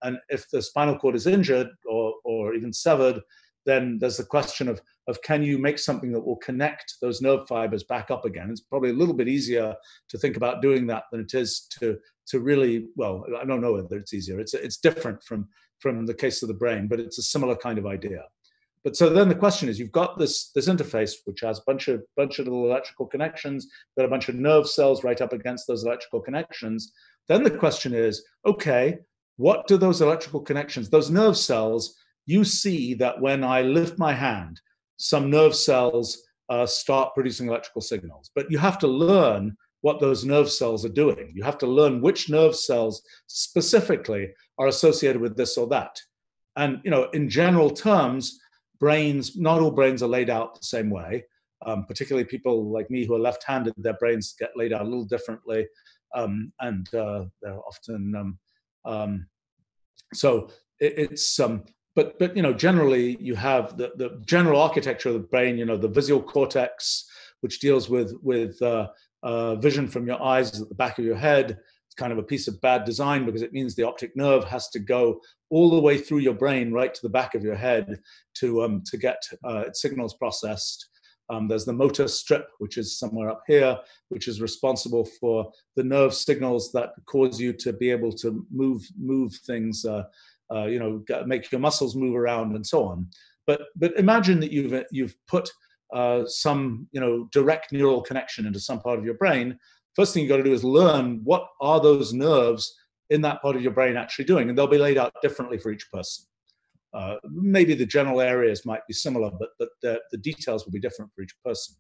And if the spinal cord is injured or, or even severed, then there's the question of, of can you make something that will connect those nerve fibers back up again? It's probably a little bit easier to think about doing that than it is to, to really, well, I don't know whether it's easier. It's, it's different from, from the case of the brain, but it's a similar kind of idea. But so then the question is, you've got this this interface which has a bunch of bunch of little electrical connections, got a bunch of nerve cells right up against those electrical connections. Then the question is, okay, what do those electrical connections, those nerve cells, you see that when I lift my hand, some nerve cells uh, start producing electrical signals. But you have to learn what those nerve cells are doing. You have to learn which nerve cells specifically are associated with this or that. And, you know, in general terms, brains, not all brains are laid out the same way. Um, particularly people like me who are left-handed, their brains get laid out a little differently. Um, and uh, they're often, um, um, so it, it's, um, but, but, you know, generally you have the, the general architecture of the brain, you know, the visual cortex, which deals with, with uh, uh, vision from your eyes is at the back of your head. It's kind of a piece of bad design because it means the optic nerve has to go all the way through your brain, right to the back of your head to, um, to get uh, its signals processed. Um, there's the motor strip, which is somewhere up here, which is responsible for the nerve signals that cause you to be able to move move things, uh, uh, you know, make your muscles move around and so on. But but imagine that you've you've put uh, some you know direct neural connection into some part of your brain. First thing you've got to do is learn what are those nerves in that part of your brain actually doing, and they'll be laid out differently for each person. Uh, maybe the general areas might be similar, but, but the, the details will be different for each person.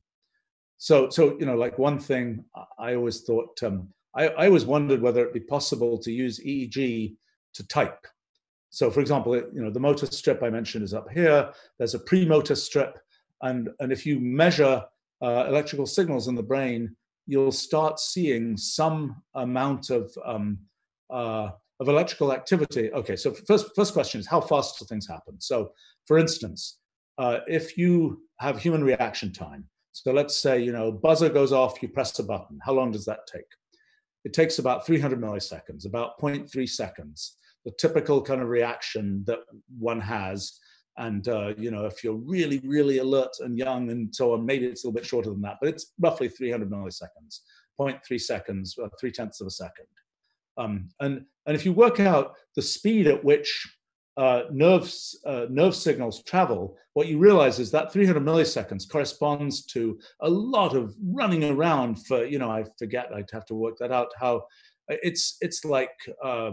So, so you know, like one thing I always thought, um, I, I always wondered whether it'd be possible to use E E G to type. So, for example, it, you know, the motor strip I mentioned is up here. There's a premotor strip, and and if you measure uh, electrical signals in the brain, you'll start seeing some amount of um, uh, of electrical activity. Okay, so first first question is, how fast do things happen? So, for instance, uh, if you have human reaction time, so let's say, you know, buzzer goes off, you press a button. How long does that take? It takes about three hundred milliseconds, about zero point three seconds, the typical kind of reaction that one has. And, uh, you know, if you're really, really alert and young and so on, maybe it's a little bit shorter than that, but it's roughly three hundred milliseconds, zero point three seconds, uh, three tenths of a second. Um, and, and if you work out the speed at which uh, nerves, uh, nerve signals travel, what you realize is that three hundred milliseconds corresponds to a lot of running around for, you know, I forget, I'd have to work that out, how it's, it's like uh,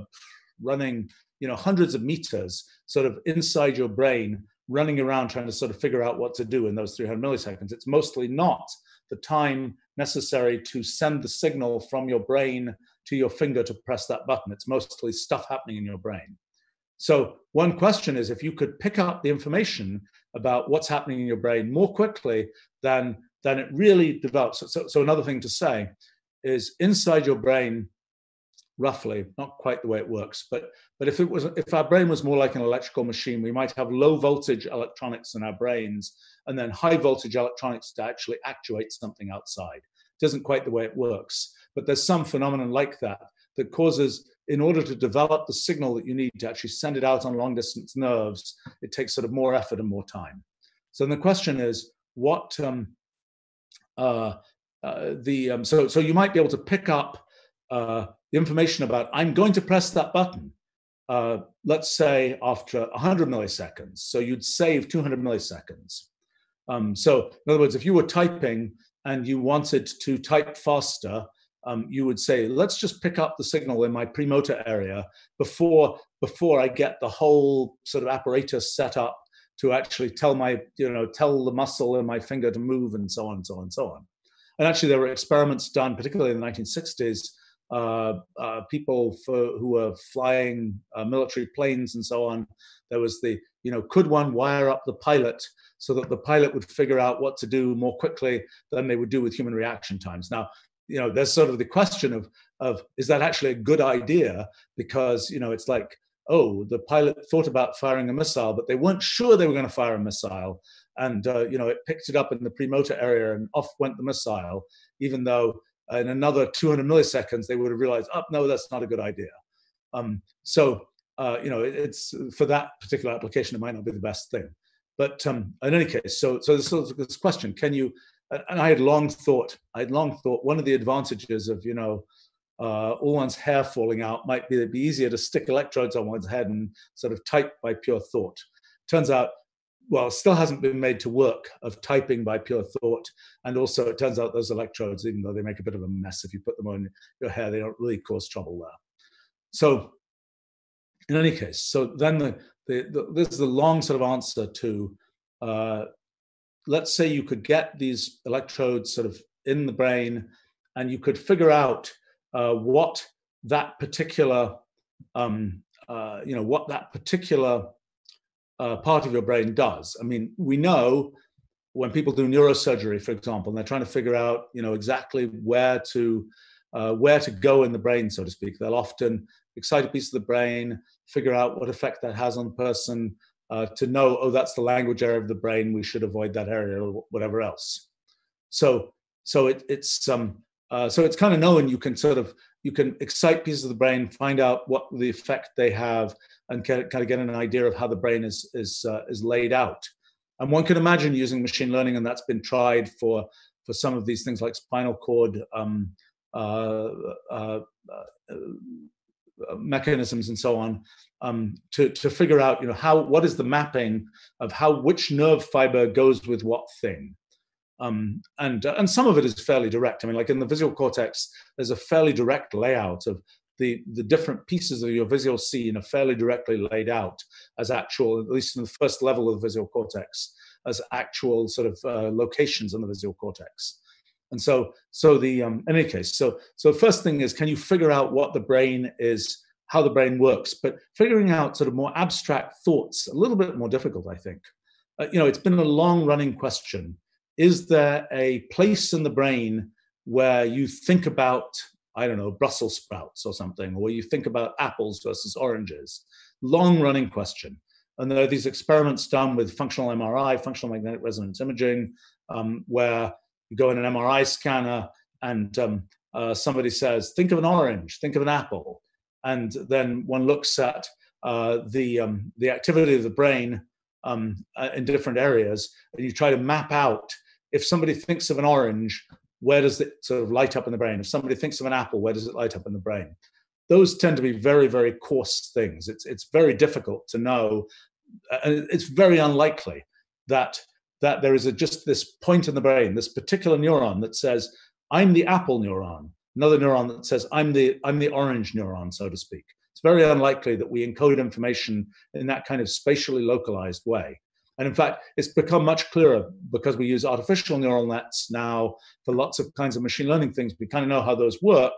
running, you know, hundreds of meters sort of inside your brain, running around trying to sort of figure out what to do in those three hundred milliseconds. It's mostly not the time necessary to send the signal from your brain to your finger to press that button. It's mostly stuff happening in your brain. So one question is, if you could pick up the information about what's happening in your brain more quickly than, than it really develops. So, so, so another thing to say is, inside your brain, roughly, not quite the way it works, but, but if, it was, if our brain was more like an electrical machine, we might have low voltage electronics in our brains and then high voltage electronics to actually actuate something outside. It isn't quite the way it works, but there's some phenomenon like that that causes, in order to develop the signal that you need to actually send it out on long distance nerves, it takes sort of more effort and more time. So then the question is, what um, uh, uh, the, um, so, so you might be able to pick up uh, the information about, I'm going to press that button, uh, let's say after one hundred milliseconds. So you'd save two hundred milliseconds. Um, so in other words, if you were typing and you wanted to type faster, um, you would say, let's just pick up the signal in my premotor area before, before I get the whole sort of apparatus set up to actually tell my, you know, tell the muscle in my finger to move and so on and so on and so on. And actually there were experiments done, particularly in the nineteen sixties, Uh, uh, people for, who were flying uh, military planes and so on. There was the, you know, could one wire up the pilot so that the pilot would figure out what to do more quickly than they would do with human reaction times? Now, you know, there's sort of the question of, of is that actually a good idea? Because, you know, it's like, oh, the pilot thought about firing a missile, but they weren't sure they were going to fire a missile. And, uh, you know, it picked it up in the premotor area and off went the missile, even though in another two hundred milliseconds, they would have realized, oh, no, that's not a good idea. Um, so, uh, you know, it, it's for that particular application, it might not be the best thing. But um, in any case, so, so this, this question, can you, and I had long thought, I had long thought one of the advantages of, you know, uh, all one's hair falling out might be, it'd be easier to stick electrodes on one's head and sort of type by pure thought. Turns out well, still hasn't been made to work of typing by pure thought. And also it turns out those electrodes, even though they make a bit of a mess if you put them on your hair, they don't really cause trouble there. So in any case, so then the, the, the, this is the long sort of answer to, uh, let's say you could get these electrodes sort of in the brain and you could figure out uh, what that particular, um, uh, you know, what that particular Uh, part of your brain does. I mean, we know when people do neurosurgery, for example, and they're trying to figure out, you know, exactly where to uh, where to go in the brain, so to speak. They'll often excite a piece of the brain, figure out what effect that has on the person, uh, to know, oh, that's the language area of the brain. We should avoid that area, or whatever else. So, so it, it's um, uh, so it's kind of known. You can sort of you can excite pieces of the brain, find out what the effect they have, and kind of get an idea of how the brain is is uh, is laid out. And one can imagine using machine learning, and that's been tried for for some of these things like spinal cord um, uh, uh, uh, mechanisms and so on, um, to to figure out, you know, how, what is the mapping of how, which nerve fiber goes with what thing. Um, and and some of it is fairly direct. I mean, like in the visual cortex, there's a fairly direct layout of The, the different pieces of your visual scene are fairly directly laid out as actual, at least in the first level of the visual cortex, as actual sort of uh, locations in the visual cortex. And so, so the um, in any case, so so first thing is, can you figure out what the brain is, how the brain works? But figuring out sort of more abstract thoughts, a little bit more difficult, I think. Uh, you know, it's been a long-running question. Is there a place in the brain where you think about, I don't know, Brussels sprouts or something, or you think about apples versus oranges? Long running question. And there are these experiments done with functional M R I, functional magnetic resonance imaging, um, where you go in an M R I scanner and um, uh, somebody says, think of an orange, think of an apple. And then one looks at uh, the, um, the activity of the brain um, in different areas, and you try to map out, if somebody thinks of an orange, where does it sort of light up in the brain? If somebody thinks of an apple, where does it light up in the brain? Those tend to be very, very coarse things. It's, it's very difficult to know. And it's very unlikely that, that there is a, just this point in the brain, this particular neuron that says, I'm the apple neuron, another neuron that says, I'm the, I'm the orange neuron, so to speak. It's very unlikely that we encode information in that kind of spatially localized way. And in fact, it's become much clearer because we use artificial neural nets now for lots of kinds of machine learning things. We kind of know how those work,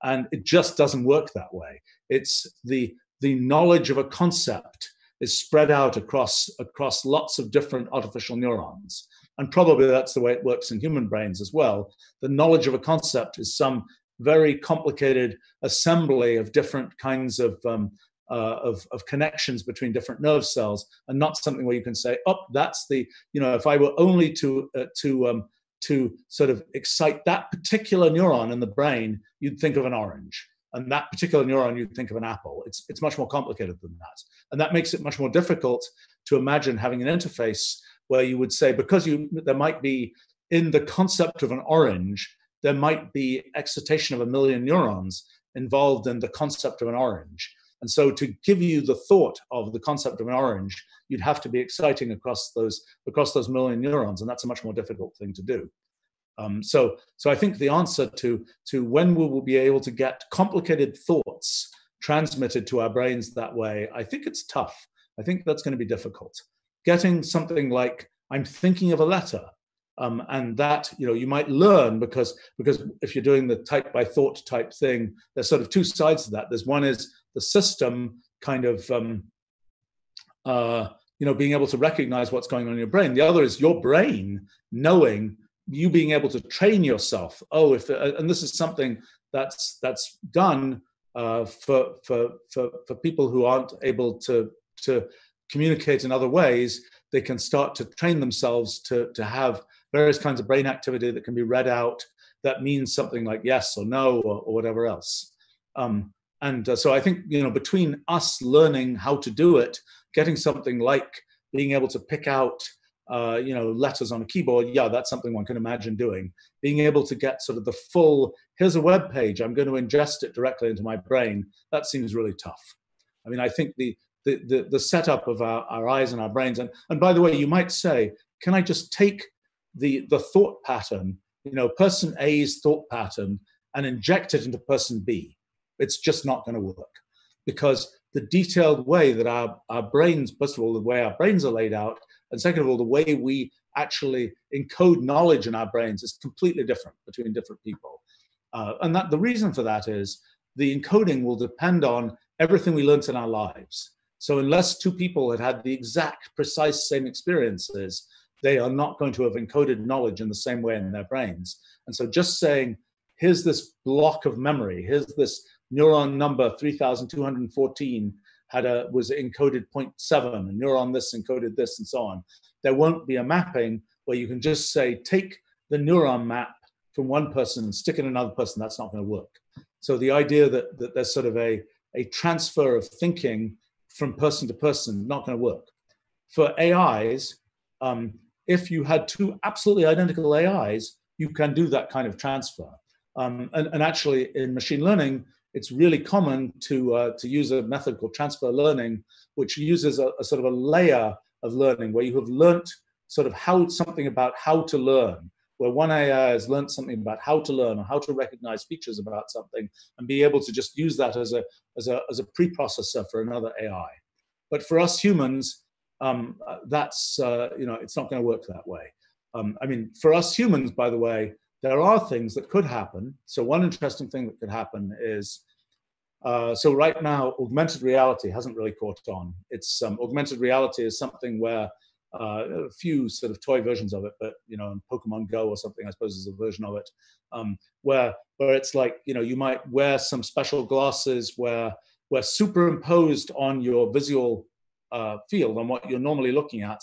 and it just doesn't work that way. It's the, the knowledge of a concept is spread out across, across lots of different artificial neurons. And probably that's the way it works in human brains as well. The knowledge of a concept is some very complicated assembly of different kinds of um, Uh, of, of connections between different nerve cells, and not something where you can say, oh, that's the, you know, if I were only to, uh, to, um, to sort of excite that particular neuron in the brain, you'd think of an orange, and that particular neuron, you'd think of an apple. It's, it's much more complicated than that. And that makes it much more difficult to imagine having an interface where you would say, because you, there might be, in the concept of an orange, there might be excitation of a million neurons involved in the concept of an orange. And so to give you the thought of the concept of an orange, you'd have to be exciting across those, across those million neurons, and that's a much more difficult thing to do. Um, so, so I think the answer to, to when we will be able to get complicated thoughts transmitted to our brains that way, I think it's tough. I think that's going to be difficult. Getting something like, I'm thinking of a letter, Um, and that, you know, you might learn because, because if you're doing the type by thought type thing, there's sort of two sides to that. There's one is the system kind of, um, uh, you know, being able to recognize what's going on in your brain. The other is your brain knowing, you being able to train yourself. Oh, if, uh, and this is something that's, that's done uh, for, for, for, for people who aren't able to, to communicate in other ways. They can start to train themselves to, to have various kinds of brain activity that can be read out that means something like yes or no, or, or whatever else. Um, and uh, so I think, you know, between us learning how to do it, getting something like being able to pick out, uh, you know, letters on a keyboard, yeah, that's something one can imagine doing. Being able to get sort of the full, here's a web page, I'm going to ingest it directly into my brain, that seems really tough. I mean, I think the the, the, the setup of our, our eyes and our brains. And, and by the way, you might say, can I just take the, the thought pattern, you know, person A's thought pattern and inject it into person B? It's just not going to work, because the detailed way that our, our brains, first of all, the way our brains are laid out, and second of all, the way we actually encode knowledge in our brains is completely different between different people. Uh, and that the reason for that is the encoding will depend on everything we learned in our lives. So unless two people had had the exact, precise same experiences, they are not going to have encoded knowledge in the same way in their brains. And so just saying, here's this block of memory, here's this neuron number three thousand two hundred fourteen had a, was encoded zero point seven, and neuron this encoded this, and so on. There won't be a mapping where you can just say, take the neuron map from one person and stick it in another person. That's not going to work. So the idea that, that there's sort of a, a transfer of thinking from person to person, not going to work. For A Is, um, if you had two absolutely identical A Is, you can do that kind of transfer. Um, and, and actually, in machine learning, it's really common to, uh, to use a method called transfer learning, which uses a, a sort of a layer of learning where you have learnt sort of how something about how to learn, where one A I has learnt something about how to learn or how to recognize features about something and be able to just use that as a, as a, as a preprocessor for another A I. But for us humans, um, that's, uh, you know, it's not going to work that way. Um, I mean, for us humans, by the way, there are things that could happen. So one interesting thing that could happen is, uh, so right now, augmented reality hasn't really caught on. It's um, augmented reality is something where uh, a few sort of toy versions of it, but you know, in Pokemon Go or something, I suppose, is a version of it, um, where where it's like, you know, you might wear some special glasses where where superimposed on your visual uh, field on what you're normally looking at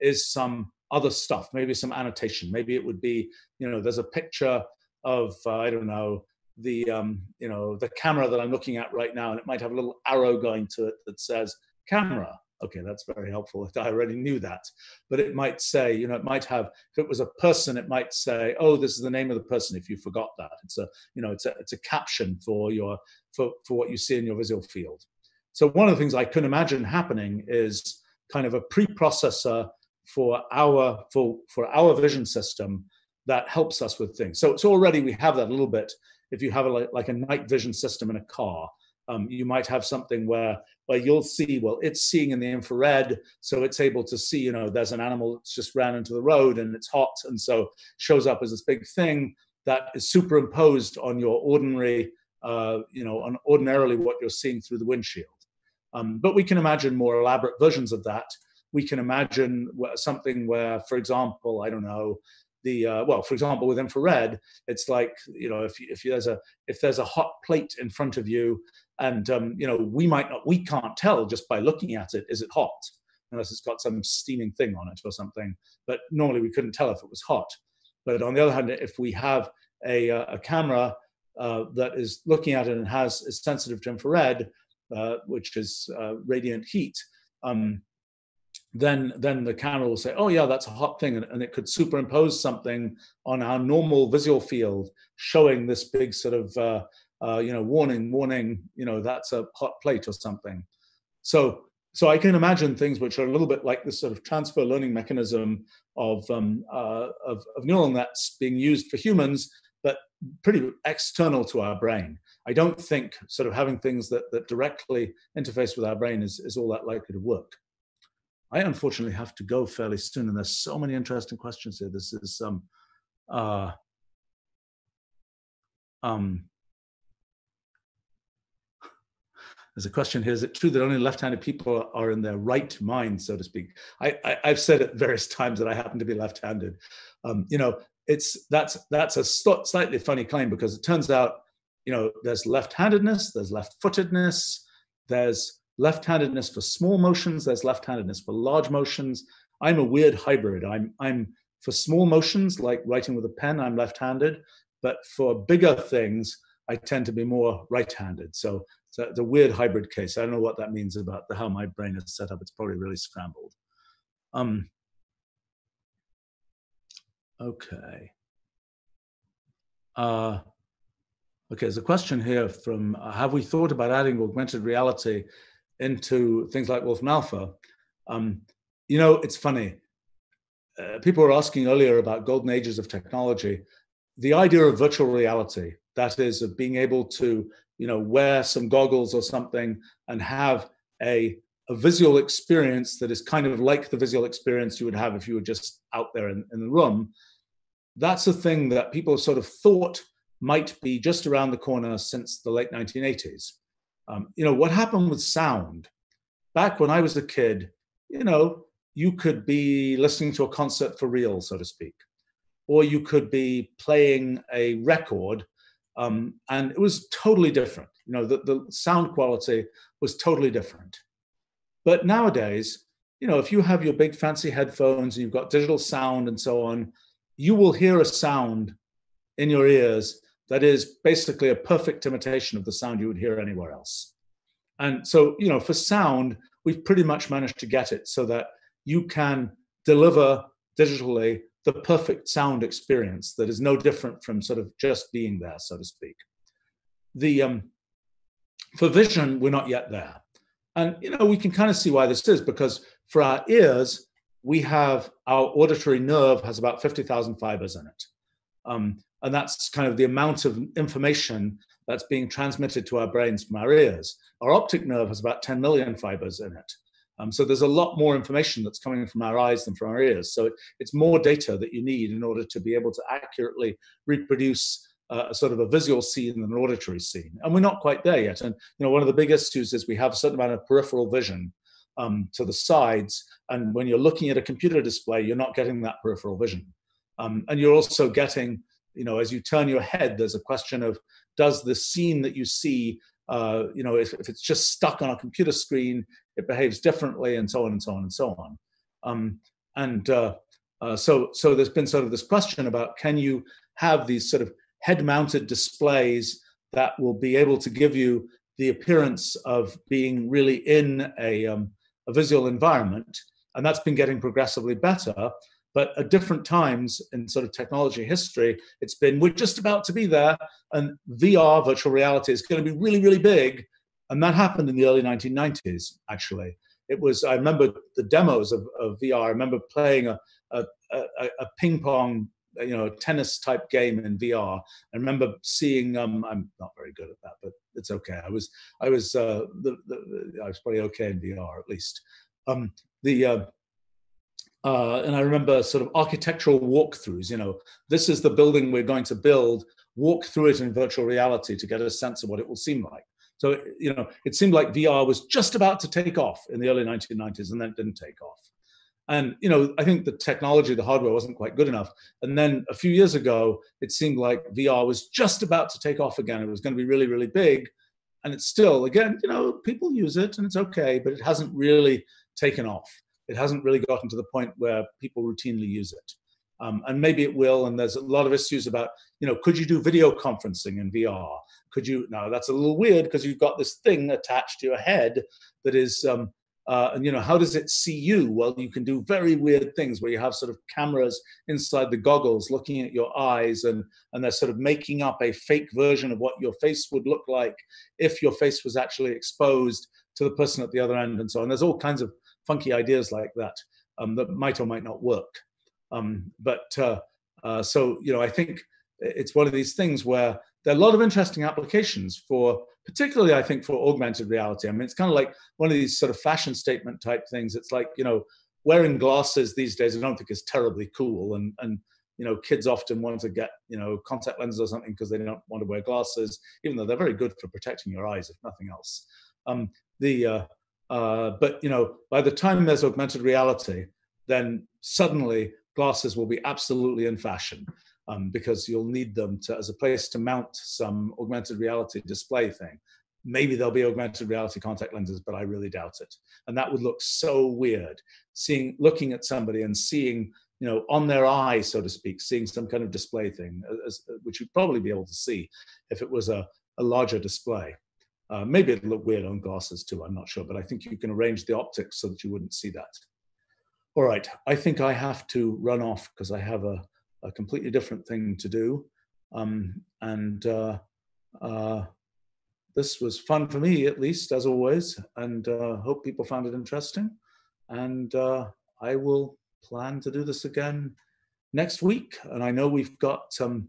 is some other stuff, maybe some annotation. Maybe it would be, you know, there's a picture of, uh, I don't know, the, um, you know, the camera that I'm looking at right now, and it might have a little arrow going to it that says camera. Okay, that's very helpful. I already knew that. But it might say, you know, it might have, if it was a person, it might say, oh, this is the name of the person if you forgot that. It's a, you know, it's a, it's a caption for your, for, for what you see in your visual field. So one of the things I can imagine happening is kind of a preprocessor for our for for our vision system that helps us with things. So it's so already we have that a little bit. If you have a, like, like a night vision system in a car, um, you might have something where where you'll see, well, it's seeing in the infrared, so it's able to see, you know, there's an animal that's just ran into the road and it's hot, and so shows up as this big thing that is superimposed on your ordinary, uh, you know, on ordinarily what you're seeing through the windshield. Um, but we can imagine more elaborate versions of that. We can imagine something where, for example, I don't know, the uh, well, for example, with infrared, it's like, you know, if you, if you, there's a if there's a hot plate in front of you, and um, you know, we might not, we can't tell just by looking at it, is it hot, unless it's got some steaming thing on it or something. But normally we couldn't tell if it was hot. But on the other hand, if we have a a camera uh, that is looking at it and has is sensitive to infrared, uh, which is uh, radiant heat. Um, Then, then the camera will say, oh yeah, that's a hot thing. And, and it could superimpose something on our normal visual field, showing this big sort of, uh, uh, you know, warning, warning, you know, that's a hot plate or something. So, so I can imagine things which are a little bit like this sort of transfer learning mechanism of, um, uh, of, of neural nets being used for humans, but pretty external to our brain. I don't think sort of having things that, that directly interface with our brain is, is all that likely to work. I unfortunately have to go fairly soon, and there's so many interesting questions here. This is um, uh, um, there's a question here. Is it true that only left-handed people are in their right mind, so to speak? I, I, I've said at various times that I happen to be left-handed. Um, you know, it's that's that's a slightly funny claim, because it turns out, you know, there's left-handedness, there's left-footedness, there's left-handedness for small motions, there's left-handedness for large motions. I'm a weird hybrid. I'm, I'm for small motions, like writing with a pen, I'm left-handed, but for bigger things, I tend to be more right-handed. So it's a, it's a weird hybrid case. I don't know what that means about the, how my brain is set up. It's probably really scrambled. Um, okay. Uh, okay, there's a question here from, uh, have we thought about adding augmented reality into things like Wolfram Alpha. Um, you know, it's funny. Uh, people were asking earlier about golden ages of technology. The idea of virtual reality, that is, of being able to, you know, wear some goggles or something and have a, a visual experience that is kind of like the visual experience you would have if you were just out there in, in the room. That's a thing that people sort of thought might be just around the corner since the late nineteen eighties. Um, you know, what happened with sound? Back when I was a kid, you know, you could be listening to a concert for real, so to speak, or you could be playing a record, um, and it was totally different. You know, the, the sound quality was totally different. But nowadays, you know, if you have your big fancy headphones and you've got digital sound and so on, you will hear a sound in your ears that is basically a perfect imitation of the sound you would hear anywhere else. And so, you know, for sound, we've pretty much managed to get it so that you can deliver digitally the perfect sound experience that is no different from sort of just being there, so to speak. The, um, for vision, we're not yet there. And, you know, we can kind of see why this is, because for our ears, we have our auditory nerve has about fifty thousand fibers in it. Um, and that's kind of the amount of information that's being transmitted to our brains from our ears. Our optic nerve has about ten million fibers in it. Um, so there's a lot more information that's coming from our eyes than from our ears. So it, it's more data that you need in order to be able to accurately reproduce uh, a sort of a visual scene and an auditory scene. And we're not quite there yet. And, you know, one of the big issues is we have a certain amount of peripheral vision um, to the sides. And when you're looking at a computer display, you're not getting that peripheral vision. Um, and you're also getting, you know, as you turn your head, there's a question of, does the scene that you see, uh, you know, if, if it's just stuck on a computer screen, it behaves differently, and so on and so on and so on. Um, and uh, uh, so, so there's been sort of this question about, can you have these sort of head-mounted displays that will be able to give you the appearance of being really in a, um, a visual environment? And that's been getting progressively better. But at different times in sort of technology history, it's been, we're just about to be there, and V R, virtual reality, is going to be really, really big. And that happened in the early nineteen nineties, actually. It was, I remember the demos of, of V R. I remember playing a, a, a, a ping pong, you know, tennis type game in V R. I remember seeing, um, I'm not very good at that, but it's okay. I was, I was, uh, the, the, I was probably okay in V R, at least. Um, the, uh, Uh, and I remember sort of architectural walkthroughs, you know, this is the building we're going to build, walk through it in virtual reality to get a sense of what it will seem like. So, you know, it seemed like V R was just about to take off in the early nineteen nineties, and then it didn't take off. And, you know, I think the technology, the hardware wasn't quite good enough. And then a few years ago, it seemed like V R was just about to take off again. It was going to be really, really big. And it's still, again, you know, people use it and it's okay, but it hasn't really taken off. It hasn't really gotten to the point where people routinely use it. Um, and maybe it will, and there's a lot of issues about, you know, could you do video conferencing in V R? Could you, no, that's a little weird because you've got this thing attached to your head that is, um, uh, and you know, how does it see you? Well, you can do very weird things where you have sort of cameras inside the goggles looking at your eyes, and, and they're sort of making up a fake version of what your face would look like if your face was actually exposed to the person at the other end, and so on. There's all kinds of funky ideas like that um, that might or might not work. Um, but uh, uh, so, you know, I think it's one of these things where there are a lot of interesting applications for, particularly I think for augmented reality. I mean, it's kind of like one of these sort of fashion statement type things. It's like, you know, wearing glasses these days I don't think is terribly cool. And, and you know, kids often want to get, you know, contact lenses or something because they don't want to wear glasses, even though they're very good for protecting your eyes, if nothing else. Um, the... Uh, Uh, but, you know, by the time there's augmented reality, then suddenly glasses will be absolutely in fashion um, because you'll need them to, as a place to mount some augmented reality display thing. Maybe there'll be augmented reality contact lenses, but I really doubt it. And that would look so weird, seeing, looking at somebody and seeing, you know, on their eye, so to speak, seeing some kind of display thing, as, which you'd probably be able to see if it was a, a larger display. Uh, maybe it'll look weird on glasses too, I'm not sure, but I think you can arrange the optics so that you wouldn't see that. All right, I think I have to run off because I have a, a completely different thing to do. Um, and uh, uh, this was fun for me, at least, as always, and uh, hope people found it interesting. And uh, I will plan to do this again next week. And I know we've got um,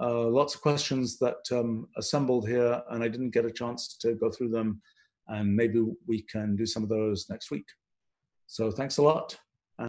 uh, lots of questions that um, assembled here, and I didn't get a chance to go through them. And maybe we can do some of those next week. So thanks a lot.